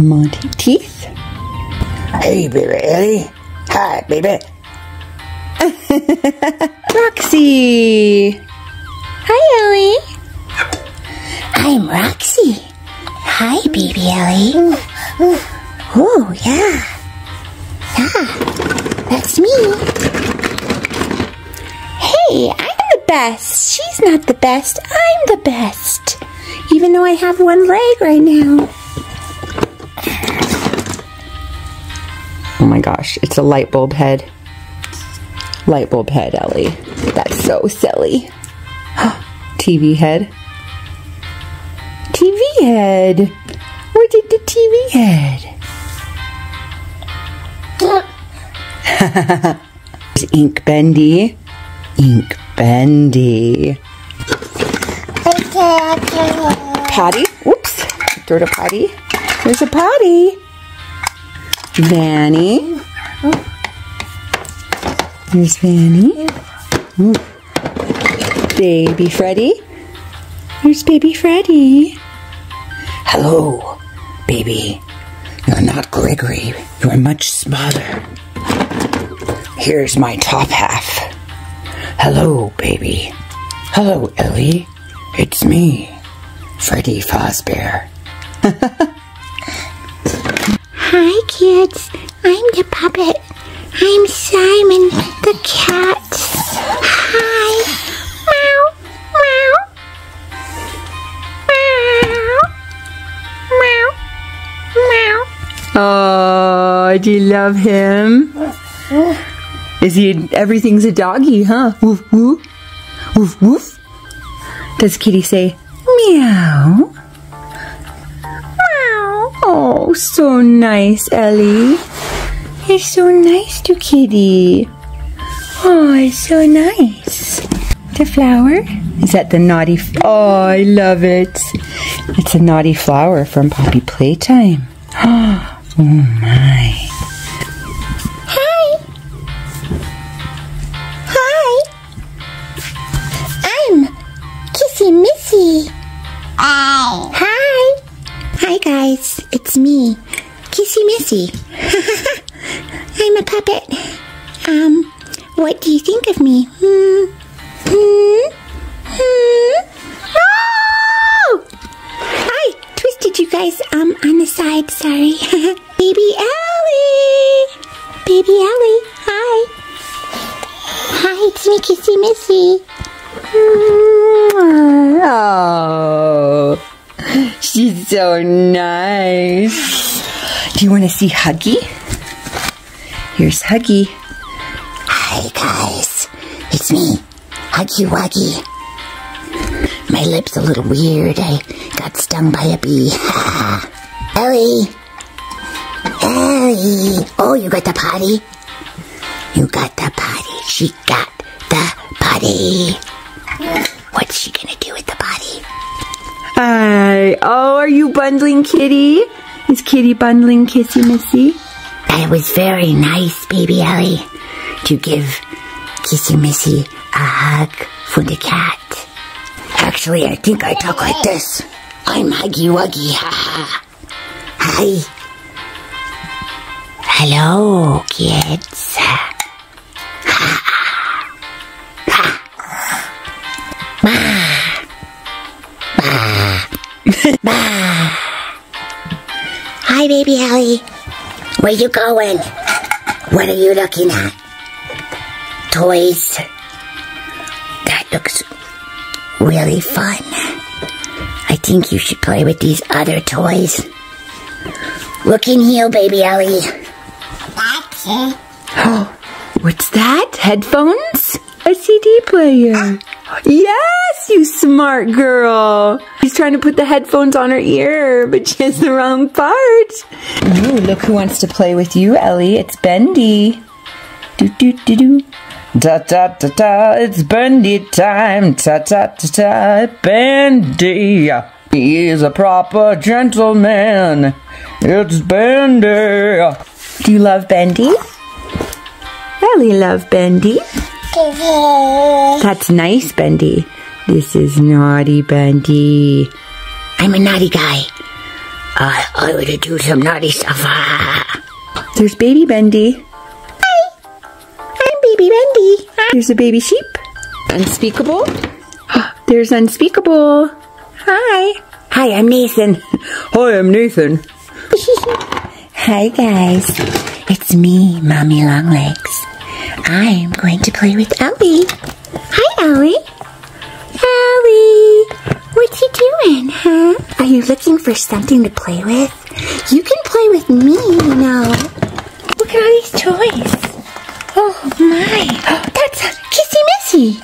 Monty teeth. Hey, baby Ellie. Hi, baby. Roxy. Hi, Ellie. I'm Roxy. Hi, baby Ellie. Oh, yeah. Yeah, that's me. Hey, I'm the best. She's not the best. I'm the best. Even though I have one leg right now. Oh my gosh, it's a light bulb head. Light bulb head, Ellie. That's so silly. T V head. T V head. Where did the T V head? There's Ink Bendy. Ink Bendy. Okay, okay. Potty. Whoops. Throw to potty. There's a potty. Vanny. There's Vanny. Ooh. Baby Freddy. There's baby Freddy. Hello, baby. You're not Gregory. You're much smaller. Here's my top half. Hello, baby. Hello, Ellie. It's me, Freddy Fazbear. Hi kids, I'm the puppet. I'm Simon the cat. Hi. Meow, meow. Meow. Meow. Meow. Oh, do you love him? Is he, everything's a doggy, huh? Woof, woof. Woof, woof. Does Kitty say, meow? Oh, so nice, Ellie. You're so nice to Kitty. Oh, it's so nice. The flower? Is that the naughty... F oh, I love it. It's a naughty flower from Poppy Playtime. Oh, my. Hi. Hi. I'm Kissy Missy. Hi. Hi. Hi guys, it's me, Kissy Missy. I'm a puppet. Um, what do you think of me? Hmm. Hmm. Hmm. Oh! I twisted you guys um on the side. Sorry. Baby Ellie. Baby Ellie. Hi. Hi, it's me, Kissy Missy. Oh. She's so nice. Do you want to see Huggy? Here's Huggy. Hi guys, it's me, Huggy Wuggy. My lip's a little weird. I got stung by a bee. Ellie, Ellie. Oh, you got the potty? You got the potty. She got the potty. What's she gonna do with the potty? Hi. Oh, are you bundling Kitty? Is Kitty bundling Kissy Missy? That was very nice, baby Ellie, to give Kissy Missy a hug for the cat. Actually, I think I talk like this. I'm Huggy Wuggy. Hi. Hello, kids. Bah. Bah. Hi, baby Allie. Where you going? What are you looking at? Toys. That looks really fun. I think you should play with these other toys. Look in here, baby Allie. That's it. Oh, what's that? Headphones? A C D player. Uh, yes, you smart girl. She's trying to put the headphones on her ear, but she has the wrong part. Ooh, look who wants to play with you, Ellie. It's Bendy. Do do do do. Da da da da. It's Bendy time. Da da da da. Bendy. He is a proper gentleman. It's Bendy. Do you love Bendy? Ellie love Bendy. That's nice, Bendy. This is naughty, Bendy. I'm a naughty guy. Uh, I would do some naughty stuff. There's baby Bendy. Hi. I'm baby Bendy. There's a baby sheep. Unspeakable. There's Unspeakable. Hi. Hi, I'm Nathan. Hi, I'm Nathan. Hi, guys. It's me, Mommy Longlegs. I'm going to play with Ellie. Hi, Ellie. Ellie, what you doing, huh? Are you looking for something to play with? You can play with me, you know. Look at all these toys. Oh, my. That's Kissy Missy.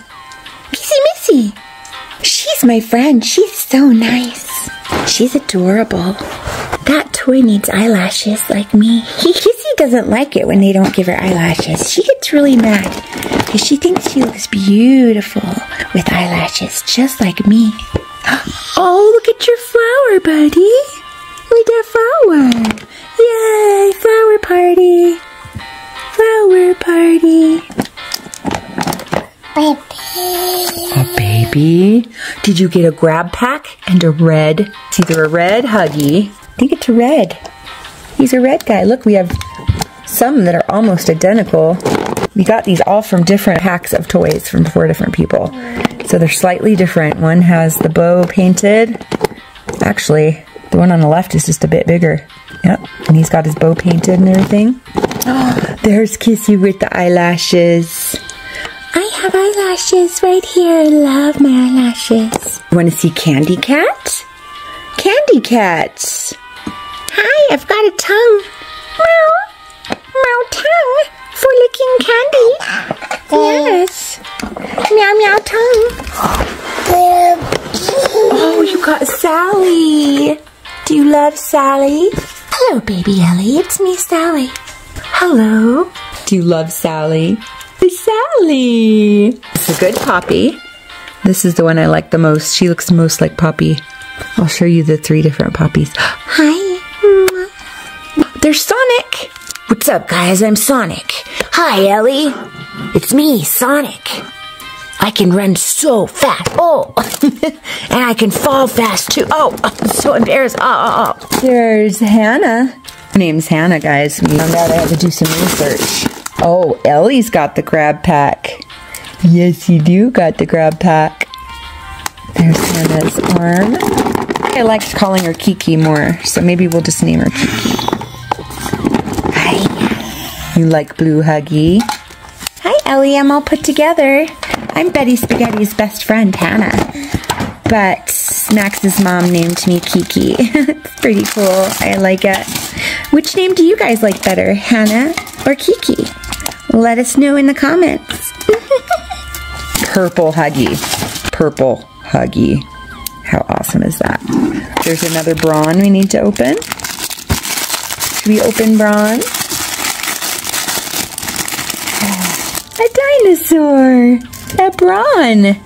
Kissy Missy. She's my friend. She's so nice. She's adorable. That toy needs eyelashes like me. Kissy doesn't like it when they don't give her eyelashes. She gets really mad because she thinks she looks beautiful with eyelashes, just like me. Oh, look at your flower, buddy. Look at that flower. Yay, flower party. Flower party. A baby? Did you get a grab pack and a red? It's either a red Huggy. I think it's a red. He's a red guy. Look, we have some that are almost identical. We got these all from different packs of toys from four different people. So they're slightly different. One has the bow painted. Actually, the one on the left is just a bit bigger. Yep, and he's got his bow painted and everything. Oh, there's Kissy with the eyelashes. I have eyelashes right here. I love my eyelashes. You want to see Candy Cat? Candy Cat. Hi, I've got a tongue. Meow. Meow tongue for licking candy. Yes. Meow meow tongue. Oh, you got Sally. Do you love Sally? Hello, baby Ellie. It's me, Sally. Hello. Do you love Sally? It's Sally. It's a good Poppy. This is the one I like the most. She looks most like Poppy. I'll show you the three different Poppies. Hi. There's Sonic. What's up, guys? I'm Sonic. Hi, Ellie. It's me, Sonic. I can run so fast. Oh, and I can fall fast, too. Oh, I'm so embarrassed. Oh, oh, oh. There's Hannah. Her name's Hannah, guys. We found out I had to do some research. Oh, Ellie's got the grab pack. Yes, you do got the grab pack. There's Hannah's arm. I liked calling her Kiki more, so maybe we'll just name her Kiki. Hi. You like blue Huggy? Hi, Ellie. I'm all put together. I'm Betty Spaghetti's best friend, Hannah. But Max's mom named me Kiki. It's pretty cool. I like it. Which name do you guys like better, Hannah or Kiki? Let us know in the comments. Purple Huggy. Purple Huggy. How awesome is that? There's another Brawn we need to open. Should we open Brawn? A dinosaur! A Brawn!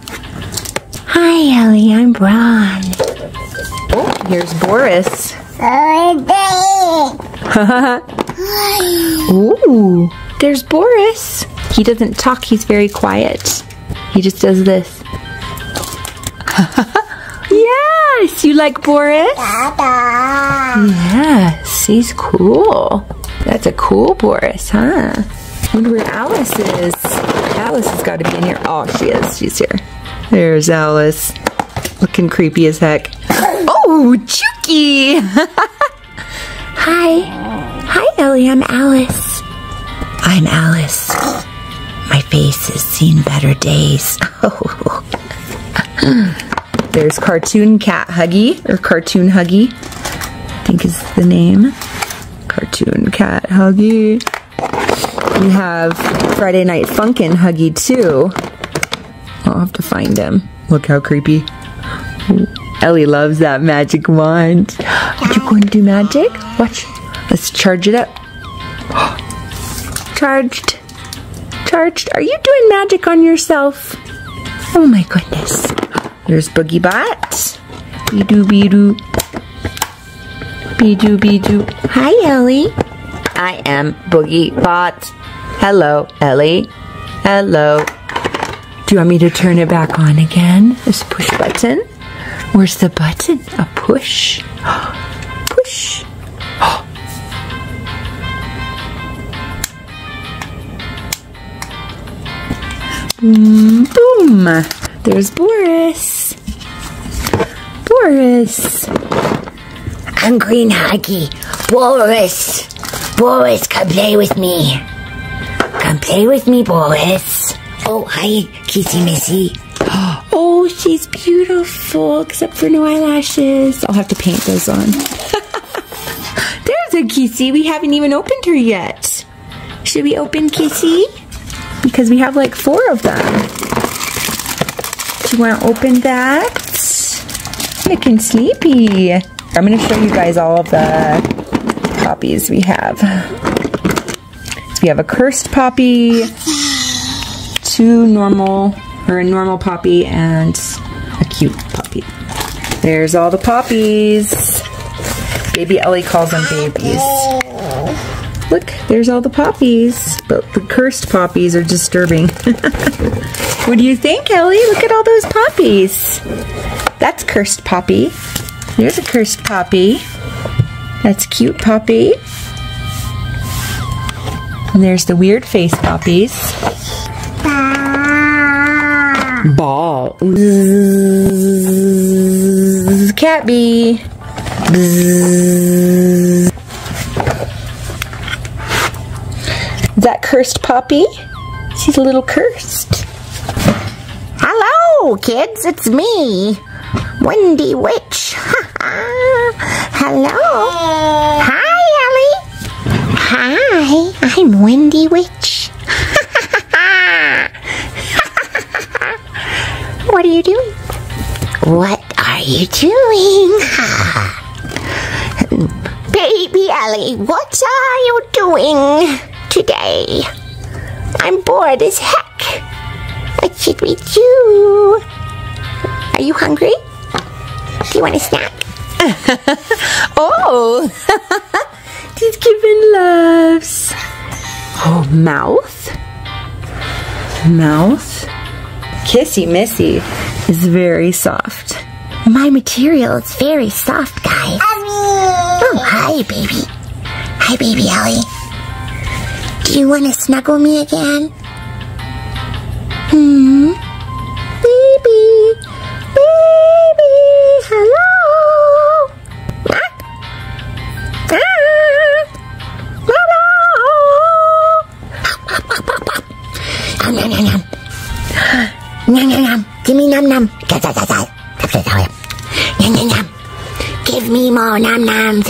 Hi, Ellie, I'm Brawn. Oh, here's Boris. Ooh, there's Boris. He doesn't talk, he's very quiet. He just does this. Yes, you like Boris? Dada. Yes, he's cool. That's a cool Boris, huh? I wonder where Alice is. Alice has got to be in here. Oh, she is. She's here. There's Alice. Looking creepy as heck. Oh, Chucky! Hi. Hi, Ellie. I'm Alice. I'm Alice. My face has seen better days. Oh. There's Cartoon Cat Huggy, or Cartoon Huggy, I think is the name. Cartoon Cat Huggy. We have Friday Night Funkin' Huggy, too. I'll have to find him. Look how creepy. Ellie loves that magic wand. Are you going to do magic? Watch. Let's charge it up. Charged. Charged. Are you doing magic on yourself? Oh my goodness. There's Boogie Bot. Be-doo, be-doo. Be-doo, be-doo. Hi, Ellie. I am Boogie Bot. Hello, Ellie. Hello. Do you want me to turn it back on again? This push button. Where's the button? A push. Push. Boom, boom. There's Boris. Boris. I'm Green Huggy. Boris. Boris, come play with me. Come play with me, Boris. Oh, hi, Kissy Missy. Oh, she's beautiful, except for no eyelashes. I'll have to paint those on. There's a Kissy. We haven't even opened her yet. Should we open Kissy? Because we have like four of them. Do you want to open that? Looking sleepy. I'm going to show you guys all of the poppies we have. So we have a cursed poppy, two normal, or a normal poppy, and a cute poppy. There's all the poppies. Baby Ellie calls them babies. Look, there's all the poppies, but the cursed poppies are disturbing. What do you think, Ellie? Look at all those poppies. That's cursed poppy. There's a cursed poppy. That's cute poppy. And there's the weird face poppies. Ball. Bzz, Cat Bee. Bzz. Is that cursed Poppy? She's a little cursed. Hello, kids. It's me, Wendy Witch. Hello. Hi, Ellie. Hi. I'm Wendy Witch. What are you doing? What are you doing? Baby Ellie, what are you doing today? I'm bored as heck. What should we do? Are you hungry? Do you want a snack? Oh! She's giving loves. Oh, mouth. Mouth. Kissy Missy is very soft. My material is very soft, guys. Oh, hi, baby. Hi, baby Ellie. Do you want to snuggle me again? Hmm? Baby. Baby. Hello. Ah. Ah. Hello. Nom, nom, nom, nom. Nom, nom, nom. Give me nom nom. Nom, nom, nom. Give me more nom noms.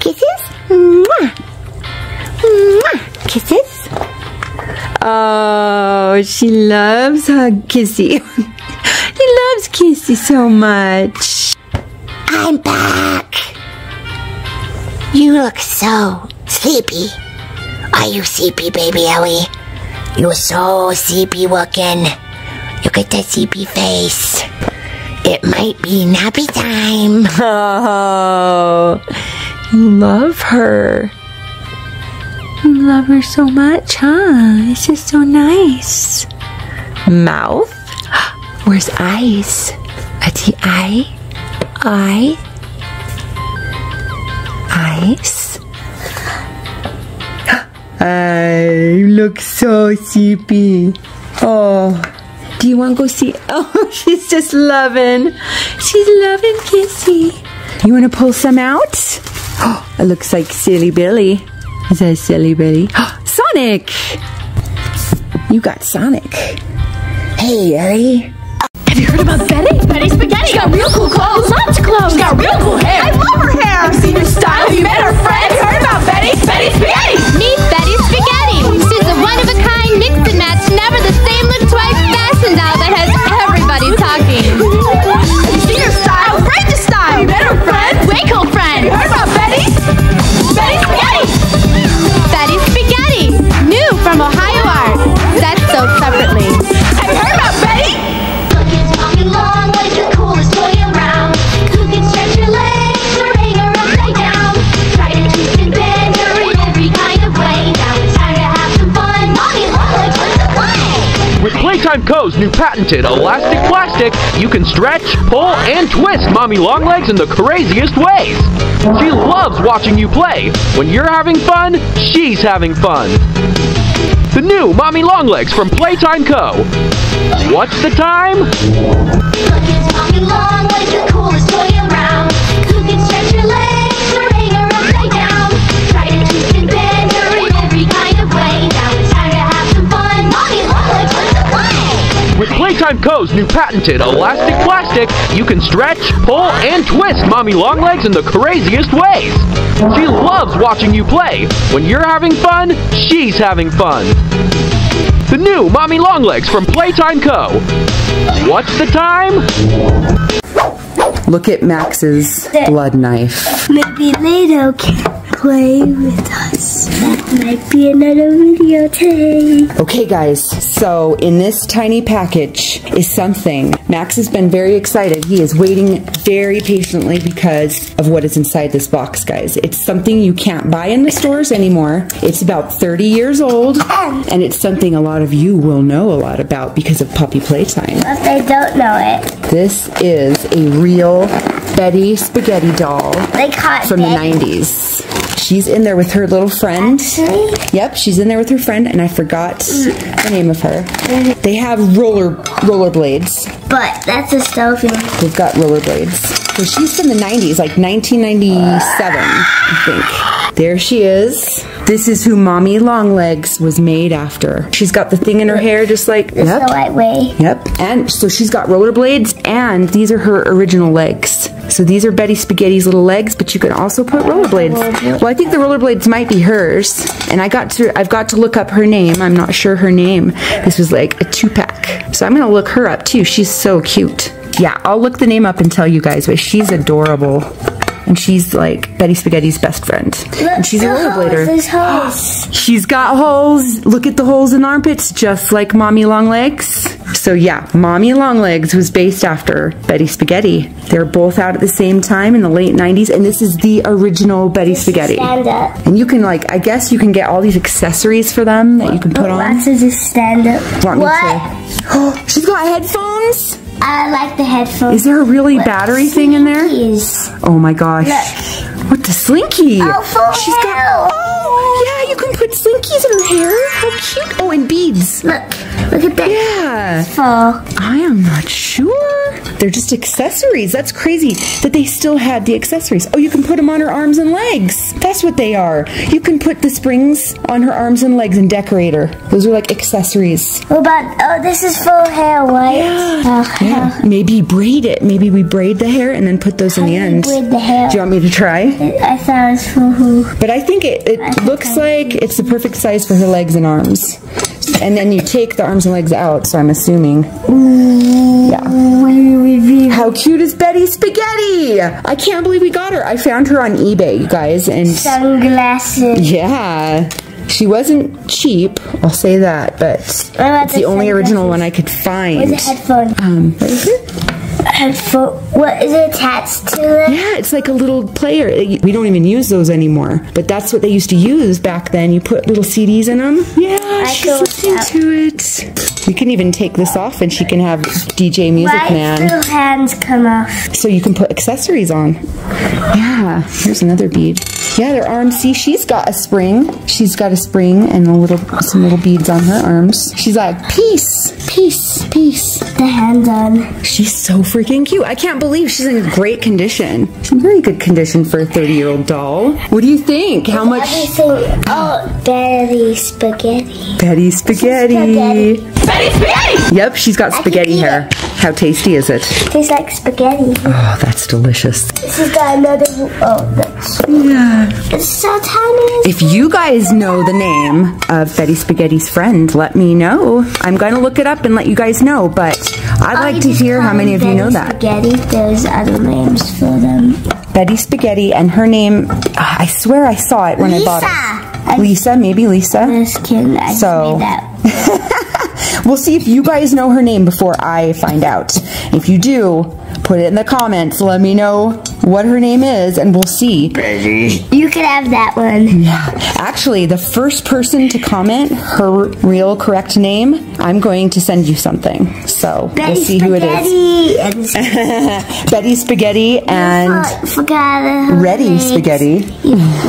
Kisses? Mwah. Mwah. Kisses? Oh, she loves her Kissy. She loves Kissy so much. I'm back. You look so sleepy. Are you sleepy, baby Ellie? You're so sleepy looking. Look at that sleepy face. It might be nappy time. Oh, love her. Love her so much, huh? This is so nice. Mouth. Where's eyes? At the eye. Eye. Eyes. I look so sleepy. Oh, Do you want to go see? Oh, she's just loving. She's loving Kissy. You want to pull some out? Oh, it looks like Silly Billy. Is that Silly Billy? Oh, Sonic! You got Sonic. Hey, Ellie. Have you heard about Betty? Betty Spaghetti. She got real cool clothes. Lots of clothes. She got real cool hair. I love her hair. I've seen her style. Have you met her friends? Have you heard about Betty? Betty Spaghetti. Meet Betty Spaghetti. She's a one-of-a-kind mix and match, never the same, live twice, fashion doll that has everybody talking. Have you seen her style? Outrageous style. Have you met her friends? Waco friends. Have you heard about Betty? Betty Spaghetti. Betty Spaghetti. New from Ohio Art. That's so separately. Have you heard about Betty? With Playtime Co.'s new patented elastic plastic, you can stretch, pull, and twist Mommy Longlegs in the craziest ways. She loves watching you play. When you're having fun, she's having fun. The new Mommy Longlegs from Playtime Co. What's the time? Look, it's Mommy Longlegs, the coolest toy around. You can stretch your legs or hang her upside down. Try to twist and bend her in every kind of way. Now it's time to have some fun. Mommy Longlegs, let's play! With Playtime Co.'s new patented elastic plastic, you can stretch, pull, and twist Mommy Longlegs in the craziest ways. She loves watching you play. When you're having fun, she's having fun. The new Mommy Longlegs from Playtime Co. What's the time? Look at Max's blood knife. Maybe Lado can play with us. That might be another video today. Okay guys, so in this tiny package is something. Max has been very excited. He is waiting very patiently because of what is inside this box, guys. It's something you can't buy in the stores anymore. It's about thirty years old, and it's something a lot of you will know a lot about because of Poppy Playtime. But they don't know it. This is a real Betty Spaghetti doll from Betty. The nineties. She's in there with her little friend. Actually? Yep, she's in there with her friend, and I forgot mm. the name of her. Mm. They have roller rollerblades. But that's a selfie. They've got rollerblades. So she's from the nineties, like nineteen ninety-seven, I think. There she is. This is who Mommy Longlegs was made after. She's got the thing in her hair just like, yep. It's the right way. Yep, and so she's got rollerblades, and these are her original legs. So these are Betty Spaghetti's little legs, but you can also put rollerblades. Well, I think the rollerblades might be hers, and I got to, I've got to look up her name. I'm not sure her name. This was like a two-pack. So I'm gonna look her up too. She's so cute. Yeah, I'll look the name up and tell you guys, but she's adorable. And she's like Betty Spaghetti's best friend. Look, and she's a rollerblader. There's holes. She's got holes. Look at the holes in the armpits, just like Mommy Longlegs. So yeah, Mommy Longlegs was based after Betty Spaghetti. They were both out at the same time in the late nineties, and this is the original Betty Spaghetti. Stand up. And you can like, I guess you can get all these accessories for them that you can put on. Lots of just stand up. Want me to? Oh, she's got headphones. I like the headphones. Is there a really what battery slinkies. Thing in there? Oh my gosh. Look. What the slinky? Oh, for she's hell. Got, oh, yeah, you can put slinkies in her hair. How cute. Oh, and beads. Look. Look at that. Yeah. Full. I am not sure. They're just accessories. That's crazy that they still had the accessories. Oh, you can put them on her arms and legs. That's what they are. You can put the springs on her arms and legs and decorate her. Those are like accessories. What about, oh, this is full hair, right? Yeah. Oh. Yeah. Yeah. Maybe braid it. Maybe we braid the hair and then put those How in the end. Braid the hair. Do you want me to try? I thought it was foo-hoo. But I think it, it I looks think like it's the perfect size for her legs and arms. And then you take the arms and legs out, so I'm assuming. Yeah. How cute is Betty Spaghetti? I can't believe we got her. I found her on eBay, you guys. And sunglasses. Yeah. She wasn't cheap, I'll say that, but it's the, the only sunglasses? Original one I could find. Where's the headphone? Um, what is it? Headphone. What is it attached to it? Yeah, it's like a little player. We don't even use those anymore, but that's what they used to use back then. You put little C Ds in them. Yeah, I she's listening to it. You can even take this off and she can have D J Music Why Man. Two hands come off. So you can put accessories on. Yeah, here's another bead. Yeah, their arms. See, she's got a spring. She's got a spring and a little, some little beads on her arms. She's like, peace, peace, peace. The hand on. She's so freaking cute. I can't believe she's in great condition. She's in very good condition for a thirty-year-old doll. What do you think? How much? Everything. Oh, Betty Spaghetti. Betty Spaghetti. Spaghetti. Betty Spaghetti. Yep, she's got spaghetti hair. It. How tasty is it? It tastes like spaghetti. Oh, that's delicious. She's got another. Oh, that's. Yeah. It's so tiny. If you guys know the name of Betty Spaghetti's friend, let me know. I'm going to look it up and let you guys know, but I'd oh, like to hear how many Betty of you know that. Spaghetti, there's other names for them. Betty Spaghetti, and her name, I swear I saw it when Lisa. I bought it. Lisa, maybe Lisa. Just kidding, I so. Just made that. We'll see if you guys know her name before I find out. If you do, put it in the comments. Let me know what her name is, and we'll see. Betty. You can have that one. Yeah. Actually, the first person to comment her real correct name, I'm going to send you something. So Betty we'll see Spaghetti. Who it is. And Betty Spaghetti and forgot Ready Spaghetti.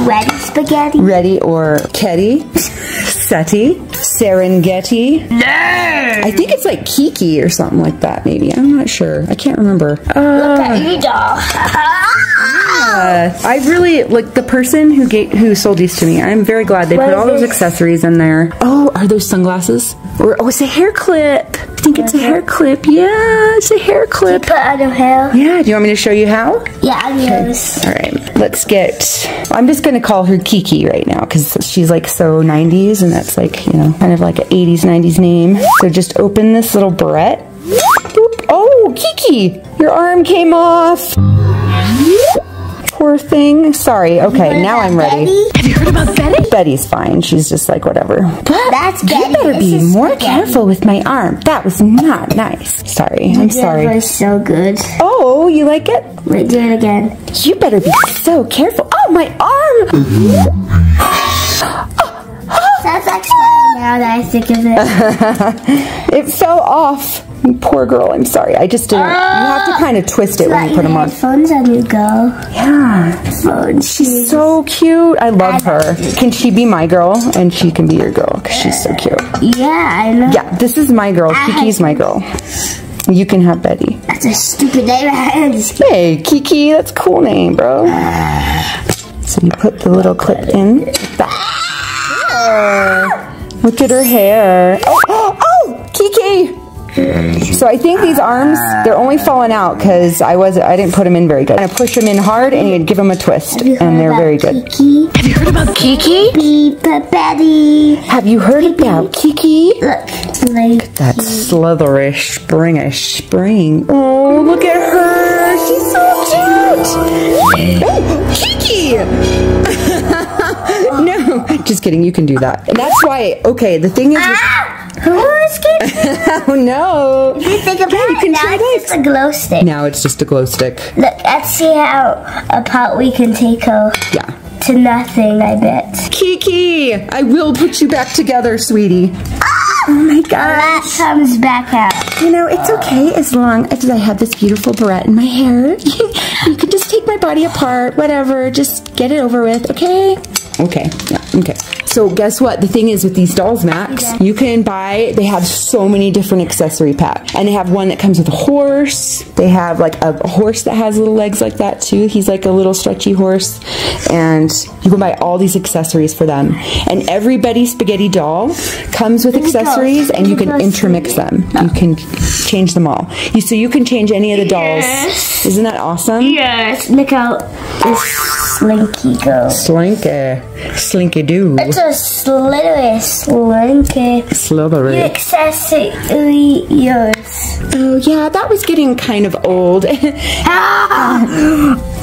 Ready Spaghetti. Ready or Ketty. Seti. Serengeti. No! I think it's like Kiki or something like that, maybe. I'm not sure. I can't remember. Uh, Look at you, doll. Yeah. I really, like, the person who gave, who sold these to me, I'm very glad they what put all this? Those accessories in there. Oh, are those sunglasses? Or, oh, it's a hair clip. I think it's a hair clip. Yeah, it's a hair clip. Put other hair. Yeah, do you want me to show you how? Yeah, I knows. All right, let's get, I'm just going to call her Kiki right now because she's, like, so nineties, and that's, like, you know, kind of like an eighties, nineties name. So just open this little barrette. Boop. Oh, Kiki, your arm came off. Poor thing. Sorry. Okay, now I'm ready. Betty? Have you heard about Betty? Betty's fine. She's just like, whatever. But that's Betty. You better be more spaghetti. Careful with my arm. That was not nice. Sorry. I'm sorry. That was so good. Oh, you like it? Wait, do it again. You better be so careful. Oh, my arm. Oh, oh. That's actually now that I think of it. It fell off. Poor girl, I'm sorry. I just didn't. Oh, you have to kind of twist it when you put them on. Phones on you go. Yeah. Phones. She's so cute. I love her. Can she be my girl? And she can be your girl because she's so cute. Yeah, I know. Yeah, this is my girl. Kiki's my girl. You can have Betty. That's a stupid name. Hey, Kiki, that's a cool name, bro. So you put the little clip in. Look at her hair. Oh, oh, oh, Kiki. So I think these arms, they're only falling out because I was I didn't put them in very good. I'm gonna push them in hard and you'd give them a twist, and they're very good. Kiki? Have you heard about Kiki? Betty. Have you heard Kiki. About Kiki? Look, look at that slitherish, springish spring. Oh, look at her! She's so cute. Oh, Kiki! No, just kidding. You can do that. And that's why. Okay, the thing is. Oh, it's good. Oh no! If you think about yeah, you can it, now it's just a glow stick. Now it's just a glow stick. Look, let's see how apart we can take her. Yeah. To nothing, I bet. Kiki, I will put you back together, sweetie. Oh, oh my gosh. That comes back out. You know, it's okay as long as I have this beautiful barrette in my hair. You can just take my body apart, whatever. Just get it over with, okay? Okay, yeah, okay. So guess what? The thing is with these dolls, Max, yeah. You can buy, they have so many different accessory packs. And they have one that comes with a horse. They have like a, a horse that has little legs like that too. He's like a little stretchy horse. And you can buy all these accessories for them. And every Betty Spaghetti doll comes with accessories and you can intermix them. You can change them all. You, so you can change any of the dolls. Yes. Isn't that awesome? Yes. Look out. Slinky girl. Slinky. Slinky do. It's a slithery, slinky. Slithery. Your accessory yours. Oh, yeah, that was getting kind of old. Ah!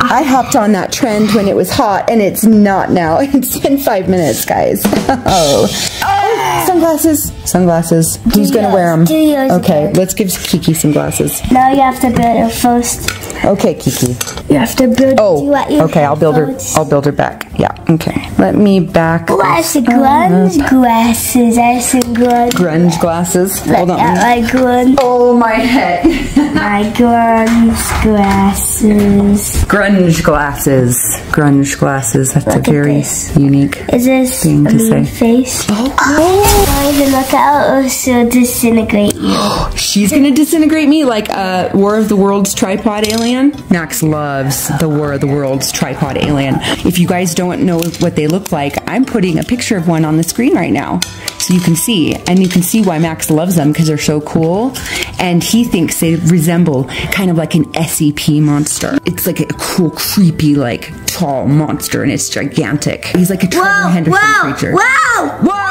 I hopped on that trend when it was hot, and it's not now. It's been five minutes, guys. Oh. Oh, sunglasses. Sunglasses. Do Who's going to wear them? Do yours okay, again. Let's give Kiki some glasses. Now you have to build it first. Okay, Kiki. You have to build. Oh, you okay. I'll build boats. her. I'll build her back. Yeah. Okay. Let me back. Oh, I have some grunge glasses. I have some grunge. Grunge glasses. Like, hold on. I like grunge. Oh my head. My grunge glasses. Grunge glasses. Grunge glasses. That's look a very this. unique. Is this thing a to say. Face? Oh. Oh. Don't even look out, or she'll disintegrate you. She's gonna disintegrate me like a uh, War of the Worlds tripod alien. Max loves. The War of the Worlds tripod alien. If you guys don't know what they look like, I'm putting a picture of one on the screen right now so you can see, and you can see why Max loves them because they're so cool, and he thinks they resemble kind of like an S C P monster. It's like a cool, creepy, like tall monster, and it's gigantic. He's like a Charlie Henderson whoa, creature. Wow! Whoa!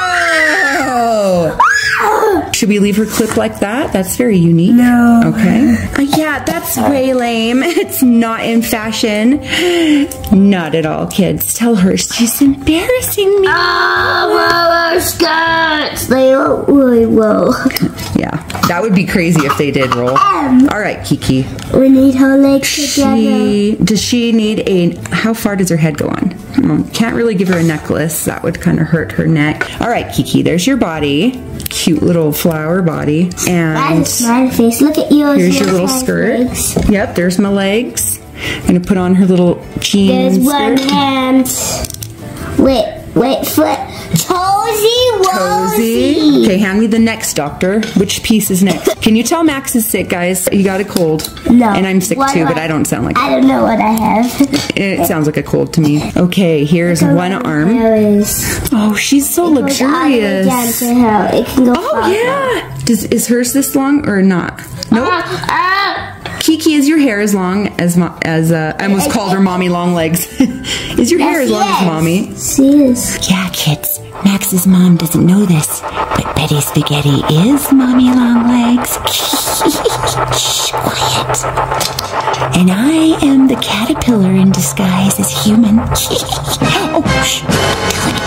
Whoa! Should we leave her clip like that? That's very unique. No. Okay. Uh, yeah, that's way lame. It's not in fashion. Not at all, kids. Tell her she's embarrassing me. Oh, roller skirts. They won't really roll. Yeah, that would be crazy if they did roll. Um, all right, Kiki. We need her legs together. She, does she need a... How far does her head go on? Um, can't really give her a necklace. That would kind of hurt her neck. All right, Kiki, there's your body. Cute little flower body. And that is my face. Look at yours. Here's your little skirt. Legs. Yep, there's my legs. I'm gonna put on her little jeans. There's one skirt. hand. Wait, wait, foot. Toesy Wozy. Okay, hand me the next, doctor. Which piece is next? Can you tell Max is sick, guys? You got a cold. No. And I'm sick what too, but I, I don't sound like I that. don't know what I have. It sounds like a cold to me. Okay, here's one arm. Is, oh, she's so it luxurious. Goes all the way down to hell. It can go oh, far yeah. Far. Does, is hers this long or not? Nope. Uh, uh. Kiki, is your hair as long as, mo as uh, I almost called her Mommy Longlegs. Is your yes, hair as long yes. as Mommy? She is. Yeah, kids. Max's mom doesn't know this, but Betty Spaghetti is Mommy Longlegs. Shh, quiet. And I am the caterpillar in disguise as human. Oh, shh. Tell it,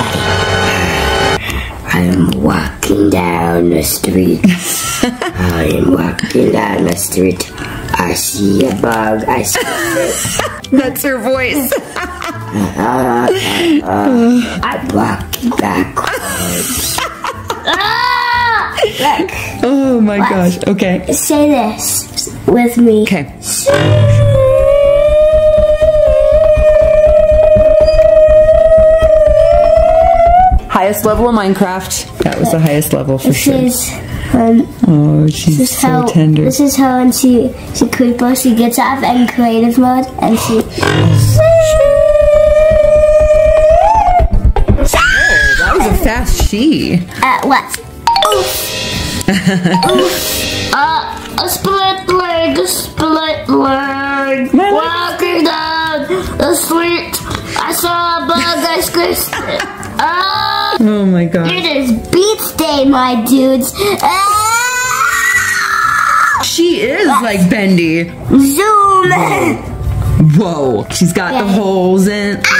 buddy. I'm walking down the street. I am walking down the street. I see a bug. I see a bug. That's her voice. uh, uh, uh, I'm walking backwards. Ah! Look. Oh my what? gosh. Okay. Say this with me. Okay. Highest level of Minecraft. That was the highest level for sure. Um, oh, she's so how, tender. This is how when she, she Creeper, she gets off in creative mode, and she... Oh, that was a fast she. Uh, what? Oof. Oof. Uh, a split leg, a split leg. My walking down the street, I saw a bug, I squished it. Uh, oh my god. It is Beats Day, my dudes. Uh, she is uh, like Bendy. Zoom. Whoa. Whoa. She's got yeah. the holes in it. Ah!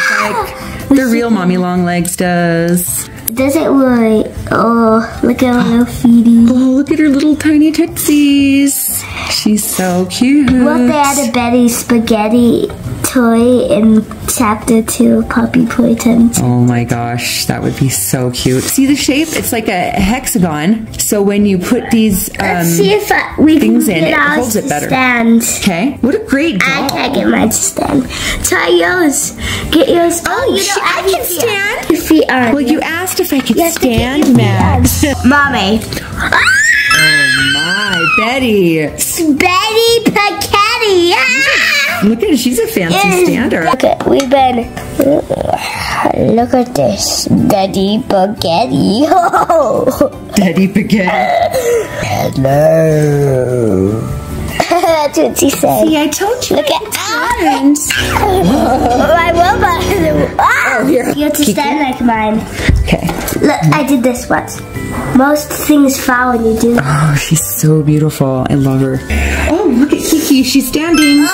Like the real Mommy Longlegs does. Does it really? Oh, look at her little feeties. Oh, look at her little tiny tootsies. She's so cute. Well, they had a Betty Spaghetti toy in chapter two of Poppy Playtime. Oh my gosh, that would be so cute. See the shape? It's like a hexagon. So when you put these um, Let's see if I, we things can in, it holds it better. Stand. Okay. What a great doll. I can't get mine to stand. Try yours. Get yours. Oh, oh you know, I can stand. Your feet are. Well, you asked if I could yes, stand, Max. Mommy. Oh my, Betty. Betty Spaghetti. Yeah. Look at her, she's a fancy yes. standard. Okay, we've been. Look at this. Daddy Spaghetti. Daddy Spaghetti. Hello. That's what she said. See, I told you. Look at my robot. Oh, here. You have to Kiki. stand like mine. Okay. Look, I did this once. Most things fall when you do. Oh, she's so beautiful. I love her. Oh, look at Kiki. She's standing. Oh.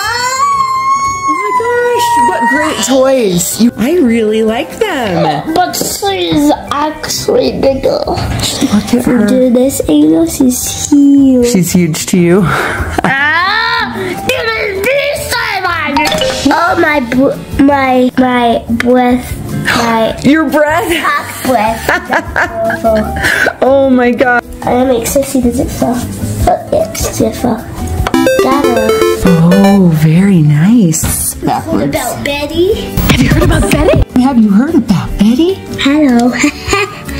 What great toys! You, I really like them. But she's actually bigger. Look at her. Dude, this angel, she's huge. She's huge to you. Ah! This is Simon. out my my my breath. My Your breath. Cock breath. That's awful. Oh my god. I make sissy. Does it fall? Oh, it's different. Oh, very nice. That heard works. About Betty? Have you heard about Betty? Have you heard about Betty? Hello.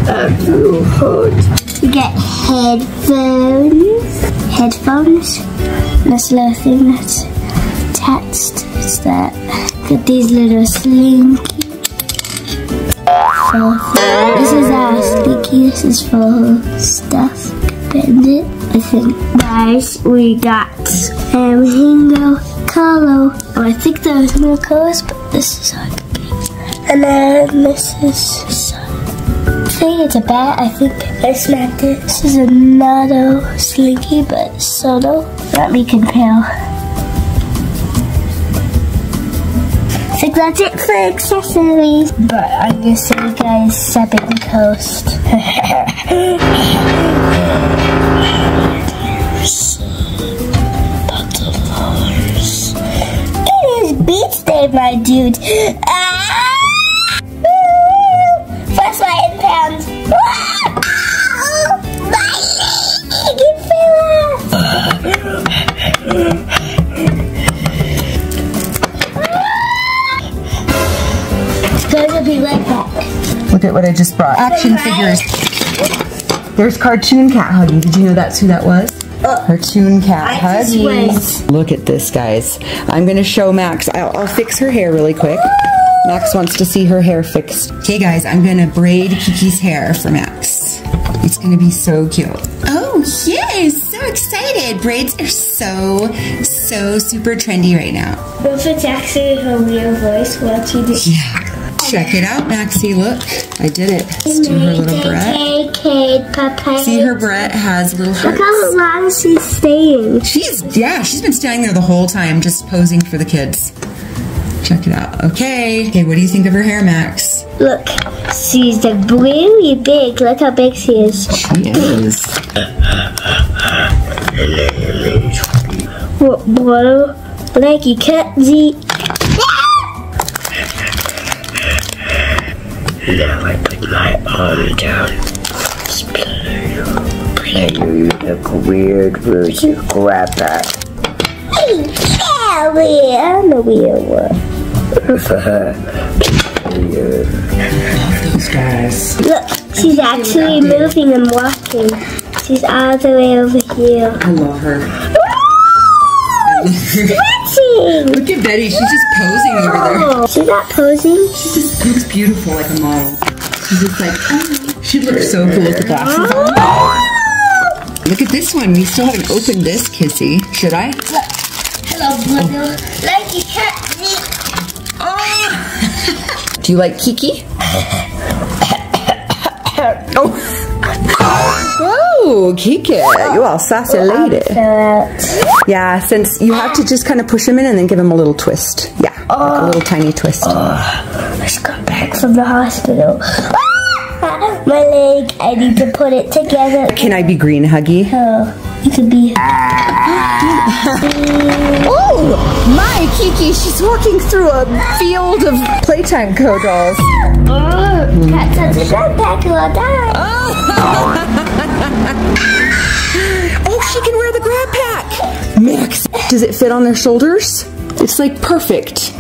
Have you heard? You get headphones. Headphones. This little thing that's attached. It's that. Got these little slinky. So, this is our slinky. This is for stuff. Bend it. I think. Guys, we got um, Ringo, Carlo. Oh, I think there was more colors, but this is our game. And then this is. I think it's a bat. I think I smacked it. This is another slinky, but subtle. Let me compare. I think that's it for accessories. But I'm gonna see you guys seven coast. It is beach day, my dude. Ah! Look at what I just brought. Action figures. There's Cartoon Cat Huggy. Did you know that's who that was? Uh, Cartoon Cat Huggy. Look at this, guys. I'm going to show Max. I'll, I'll fix her hair really quick. Max wants to see her hair fixed. Okay, guys, I'm going to braid Kiki's hair for Max. It's going to be so cute. Oh, yes. So excited. Braids are so, so super trendy right now. What if it's actually her real voice? What you do? Yeah. Check it out, Maxie. Look, I did it. Let's do her little Brett. See, her Brett has little hearts. Look how long she's staying. She's, yeah, she's been standing there the whole time, just posing for the kids. Check it out. Okay. Okay, what do you think of her hair, Max? Look, she's like really big. Look how big she is. She is. What, what? Like you can't see. Now I put my arm down. Splatter. Player, you look weird. Where's your grab that? Hey, yeah, I'm a weird one. Player. These guys. Look, she's actually moving and walking. She's all the way over here. I love her. Look at Betty, she's just posing over there. She's not posing. She just looks beautiful like a model. She's just like, oh. She looks so cool with the glasses on. Oh. Look at this one. We still haven't opened this, Kissy. Should I? Look. Hello, Blue. Oh. Like you can't see. Oh. Do you like Kiki? Oh. Oh, Kiki, you're all sassy lady. Yeah, since you have to just kind of push him in and then give him a little twist. Yeah, oh. Like a little tiny twist. Oh. I just got back from the hospital. Ah! My leg, I need to put it together. Can I be green, Huggy? Oh, you could be. Oh, my Kiki, she's walking through a field of Playtime Co. dolls. Oh, got such a backpack all time. Oh. Oh, she can wear the grab pack. Max, does it fit on their shoulders? It's like perfect.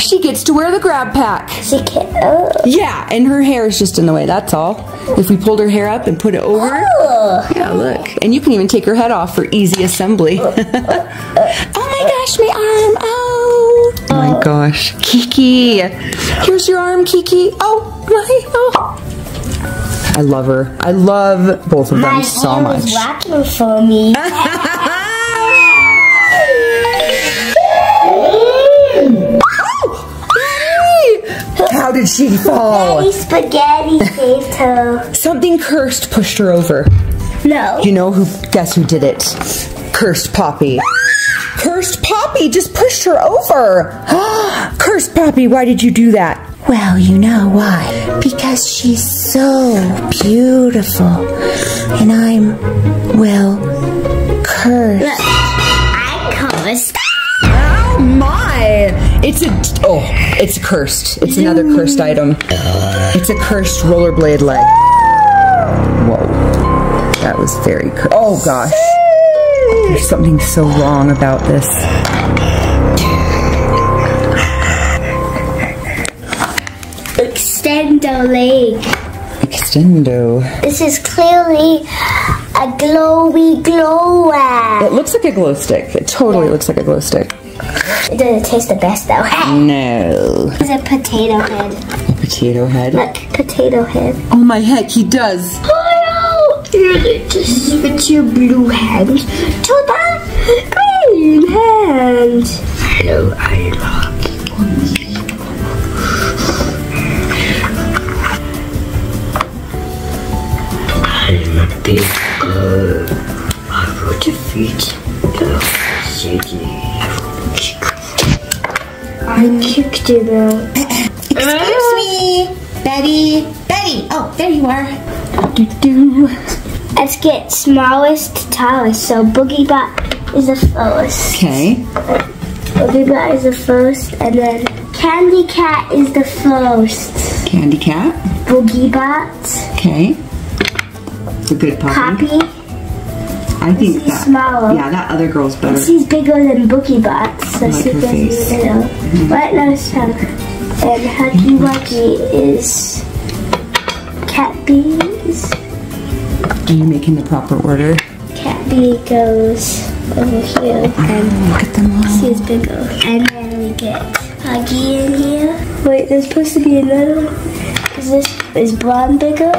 She gets to wear the grab pack. She can. Oh. Yeah, and her hair is just in the way, that's all. If we pulled her hair up and put it over. Oh. Yeah, look. And you can even take her head off for easy assembly. Oh, oh, oh. Oh my gosh, my arm. Oh. Oh my gosh. Kiki. Here's your arm, Kiki. Oh, my. Oh. I love her. I love both of them so much. My hair is wrapping for me. How did she fall? Betty Spaghetti saved her. Something cursed pushed her over. No. You know who? Guess who did it? Cursed Poppy. Cursed Poppy just pushed her over. Cursed Poppy, why did you do that? Well, you know why. Because she's so beautiful. And I'm, well, cursed. Look, I cursed. Oh my. It's a, oh, it's cursed. It's another cursed item. It's a cursed rollerblade leg. Whoa. That was very cursed. Oh gosh. There's something so wrong about this. Extendo leg. Extendo. This is clearly a glowy glow rag. It looks like a glow stick. It totally yeah. looks like a glow stick. It doesn't taste the best though. No. It's a potato head. A potato head? Look, potato head. Oh my heck, he does. Oh no! You're going to switch your blue hand to the green hand. Hello, I love you. Big girl, I will defeat the city. I kicked it out. Excuse me, Betty. Betty, oh, there you are. Do, do, do. Let's get smallest to tallest. So Boogie Bot is the first. Okay. Boogie Bot is the first, and then Candy Cat is the first. Candy Cat. Boogie Bot. Okay. It's a good Poppy. Poppy. I think she's that, smaller. Yeah, that other girl's better. She's bigger than Boogie Bot, so like she doesn't you know. Mm-hmm. Right now, some. And Huggy Wuggy is Cat Bee's. Are you making the proper order? Cat Bee goes over here. Oh, and look at them all. She's bigger. And then we get Huggy in here. Wait, there's supposed to be another. Is this is Brawn bigger?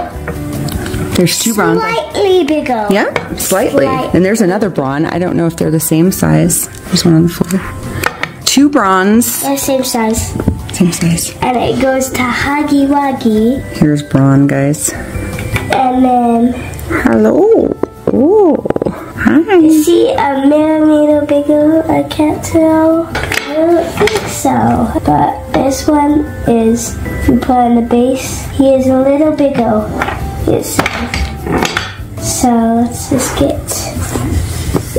There's two Brawns. Slightly bigger. Yeah, slightly. Slight. And there's another Brawn. I don't know if they're the same size. There's one on the floor. Two Brawns. They're same size. Same size. And it goes to Huggy Wuggy. Here's Brawn, guys. And then... Hello. Oh, hi. Is he a millimeter bigger? I can't tell. I don't think so. But this one is, if you put on the base, he is a little bigger. Yes. So let's just get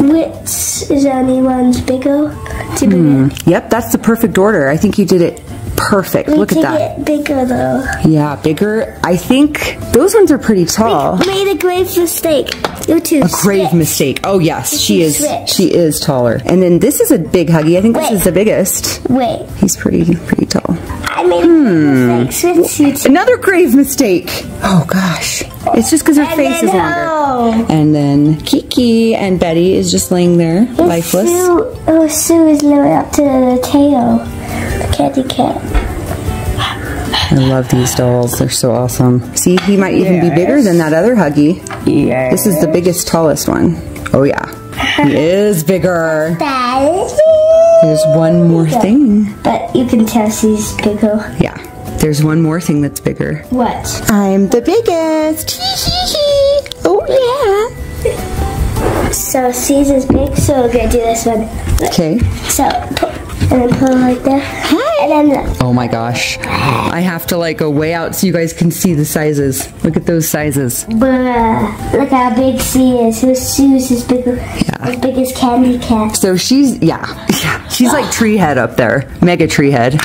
which is anyone's bigger. Too big. Mm. Yep, that's the perfect order. I think you did it perfect. We Look at that. It bigger though. Yeah, bigger. I think those ones are pretty tall. We made a grave mistake. You're too A grave switch. mistake. Oh yes, You're she is. Switch. She is taller. And then this is a big Huggy. I think Wait. this is the biggest. Wait. He's pretty pretty tall. I made hmm. another grave mistake. Oh gosh. It's just because her and face is longer. Oh. And then Kiki and Betty is just laying there, it's lifeless. Sue, oh, Sue is living up to the tail. The Candy Cat. I love these dolls. They're so awesome. See, he might even yes. be bigger than that other Huggy. Yes. This is the biggest, tallest one. Oh yeah. He is bigger. There's one more yeah. thing. But you can tell she's bigger. Yeah. There's one more thing that's bigger. What? I'm the biggest. Oh, yeah. So she's as big, so we're going to do this one. Okay. So, and then put it like that. Hi. And then look. Oh, my gosh. I have to, like, go way out so you guys can see the sizes. Look at those sizes. Bruh. Look how big she is. Her shoes is bigger. Yeah. As big as Candy Cat. So she's, yeah. yeah. She's like tree head up there. Mega tree head. Look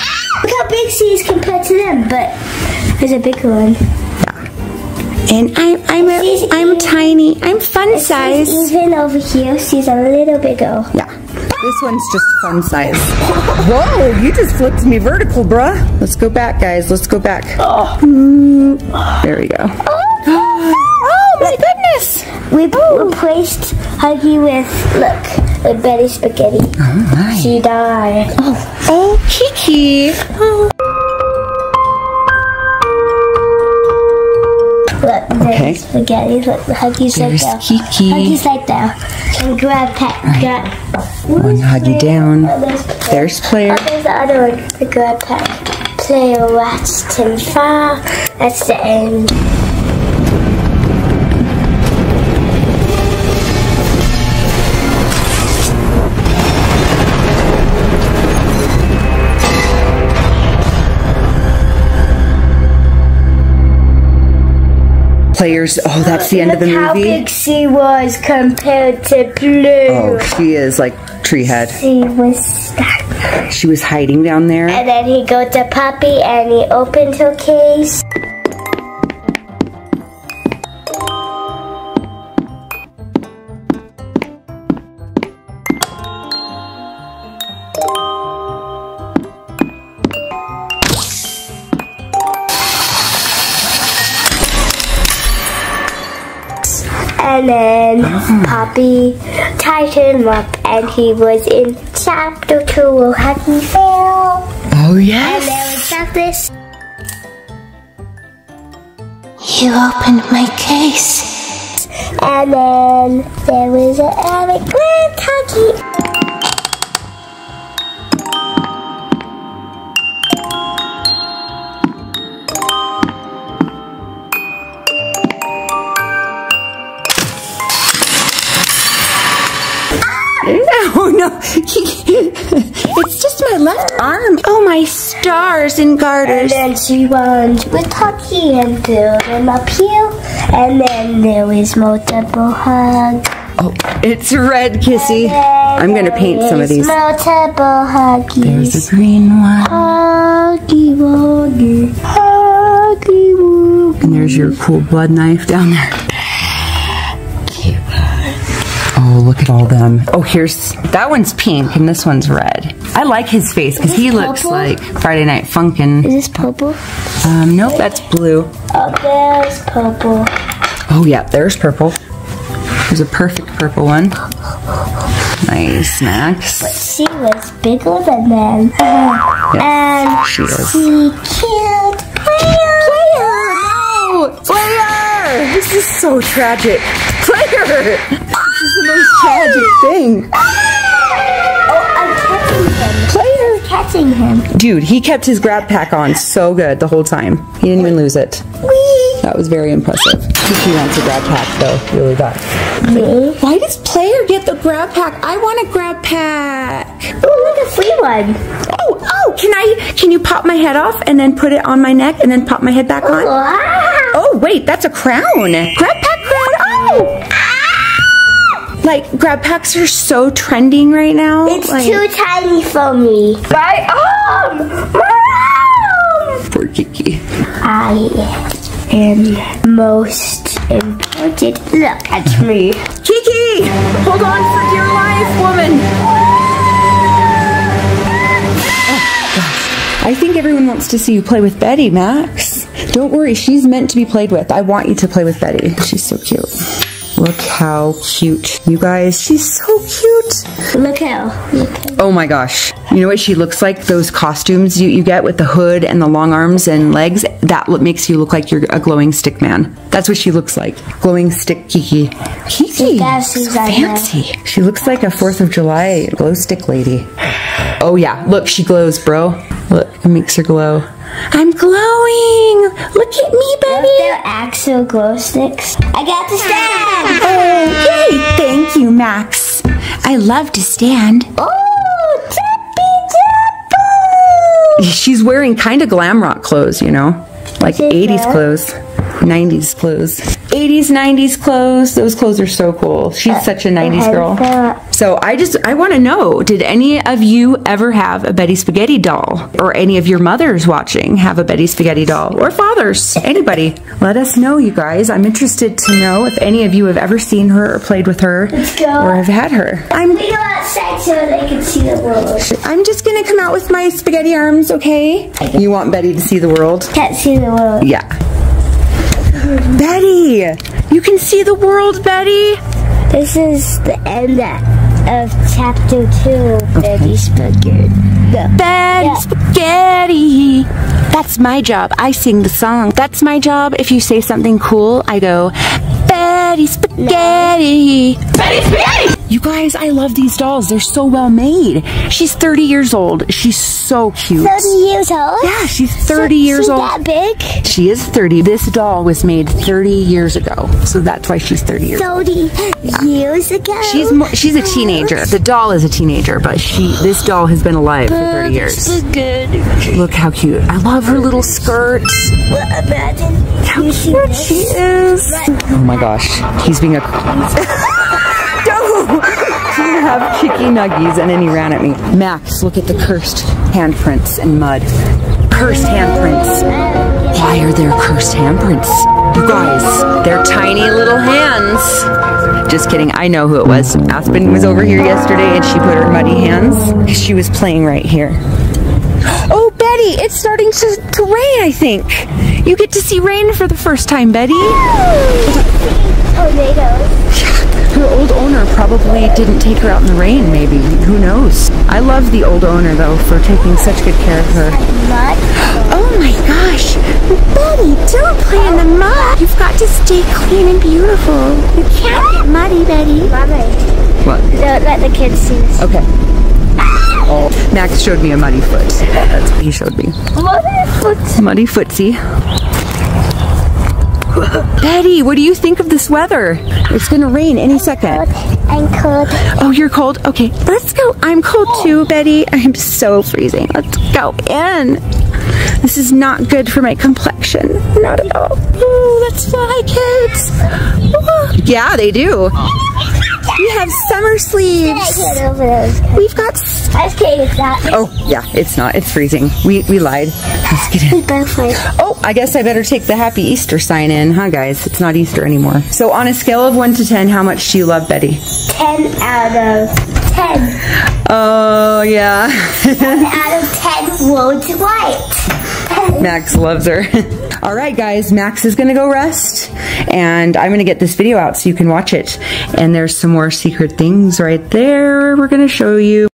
how big she is compared to them, but there's a bigger one. Yeah. And I'm I'm a, I'm tiny. I'm fun size. Even over here, she's a little bigger. Yeah. This one's just fun size. Whoa, you just flipped me vertical, bruh. Let's go back, guys. Let's go back. Oh. Mm, there we go. Oh, oh my goodness. We oh. replaced Huggy with, look. With Betty Spaghetti. Oh my. She died. Oh, oh Kiki. Oh. Look, Betty okay. Spaghetti. Look, Huggy's right there. Kiki. Huggy's right there. And grab Pat. Grab. One Huggy down. Oh, there's, there's Player. Oh, there's the other one. The grab Pat. Player watched him fall. That's the end. Player's, oh, that's the end Look of the movie. How big she was compared to Blue. Oh, she is like tree head. She was stuck. She was hiding down there. And then he goes to Poppy and he opened her case. And then oh. Poppy tied him up, and he was in chapter two of Happy Fail. Oh, yes. And there was Douglas. You opened my case. And then there was an Eric Grand Huggy. It's just my left arm. Oh, my stars and garters. And then she runs with Huggy and threw him up here. And then there is multiple hugs. Oh, it's red, Kissy. I'm going to paint some of these. Multiple Huggies. There's a green one. Huggy Wuggy. Huggy Wuggy. And there's your cool blood knife down there. Cute. Oh, look at all them. Oh, here's, that one's pink and this one's red. I like his face because he purple? looks like Friday Night Funkin'. Is this purple? Um, nope, that's blue. Oh, there's purple. Oh, yeah, there's purple. There's a perfect purple one. Nice, Max. But she was bigger than them. Uh, yep, and she, she killed Player. Player! No! Player! This is so tragic. Player! This is the most tragic thing. Oh, I'm catching him. Player catching him. Dude, he kept his grab pack on so good the whole time. He didn't even lose it. Whee! That was very impressive. Kiki wants a grab pack, though. Really bad. Me? Why does Player get the grab pack? I want a grab pack. Oh, look, a free one. Oh, oh, can I, can you pop my head off and then put it on my neck and then pop my head back on? Ah. Oh, wait, that's a crown. Grab pack crown. Oh! Like, grab packs are so trending right now. It's like, too tiny for me. My arm! My arm! Poor Kiki. I am most important. Look at me. Kiki! Hold on for dear life, woman. Oh, gosh. I think everyone wants to see you play with Betty, Max. Don't worry, she's meant to be played with. I want you to play with Betty. She's so cute. Look how cute. You guys, she's so cute. Look how. Oh my gosh. You know what she looks like? Those costumes you, you get with the hood and the long arms and legs. That what makes you look like you're a glowing stick man. That's what she looks like. Glowing stick Kiki. Kiki. So fancy. She looks like a fourth of July glow stick lady. Oh yeah. Look, she glows, bro. Look, it makes her glow. I'm glowing! Look at me, baby! They're actual glow sticks. I got to stand! Oh, yay! Thank you, Max. I love to stand. Oh, Tappy Tappy! She's wearing kind of glam rock clothes, you know? Like eighties clothes. nineties clothes. eighties, nineties clothes. Those clothes are so cool. She's uh, such a nineties girl. So I just, I want to know, did any of you ever have a Betty Spaghetti doll? Or any of your mothers watching have a Betty Spaghetti doll? Or fathers? Anybody? Let us know, you guys. I'm interested to know if any of you have ever seen her or played with her. Let's go. Or have had her. I'm, we go outside so they can see the world. I'm just going to come out with my spaghetti arms, okay? You want Betty to see the world? Can't see the world. Yeah. Betty! You can see the world, Betty! This is the end of chapter two, okay. Betty Spaghetti. No. Betty yeah. Spaghetti! That's my job. I sing the song. That's my job. If you say something cool, I go, Betty Spaghetti! No. Betty Spaghetti! You guys, I love these dolls. They're so well made. She's thirty years old. She's so cute. thirty years old? Yeah, she's thirty so, years she's old. She's that big? She is thirty. This doll was made thirty years ago, so that's why she's thirty years old. thirty yeah. years ago? She's mo she's a teenager. The doll is a teenager, but she this doll has been alive but for thirty years. So good. Look how cute. I love her little skirt. Well, imagine how cute she is. Oh my gosh, he's being a... have Kiki Nuggies, and then he ran at me. Max, look at the cursed handprints and mud. Cursed handprints. Why are there cursed handprints? You guys, they're tiny little hands. Just kidding, I know who it was. Aspen was over here yesterday and she put her muddy hands. She was playing right here. Oh, Betty, it's starting to, to rain, I think. You get to see rain for the first time, Betty. Tornadoes. Her old owner probably didn't take her out in the rain, maybe. Who knows? I love the old owner, though, for taking such good care of her. Oh my gosh! Betty, don't play in the mud! You've got to stay clean and beautiful. You can't get muddy, Betty. What? Don't let the kids see this. Okay. Oh. Max showed me a muddy foot. That's what he showed me. Muddy foot. Muddy footsie. Betty, what do you think of this weather? It's gonna rain any I'm second. Cold. I'm cold. Oh, you're cold? Okay, let's go. I'm cold too, Betty. I'm so freezing. Let's go in. This is not good for my complexion. Not at all. Ooh, let's fly, kids. Yeah, they do. We have summer sleeves. We've got... I was kidding, it's not. Oh, yeah, it's not. It's freezing. We we lied. Let's get in. We both lied. Oh, I guess I better take the Happy Easter sign in, huh, guys? It's not Easter anymore. So on a scale of one to ten, how much do you love Betty? ten out of ten. Oh, yeah. ten out of ten loads of light. Max loves her. All right, guys, Max is gonna go rest, and I'm gonna get this video out so you can watch it. And there's some more secret things right there we're gonna show you.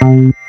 Bye.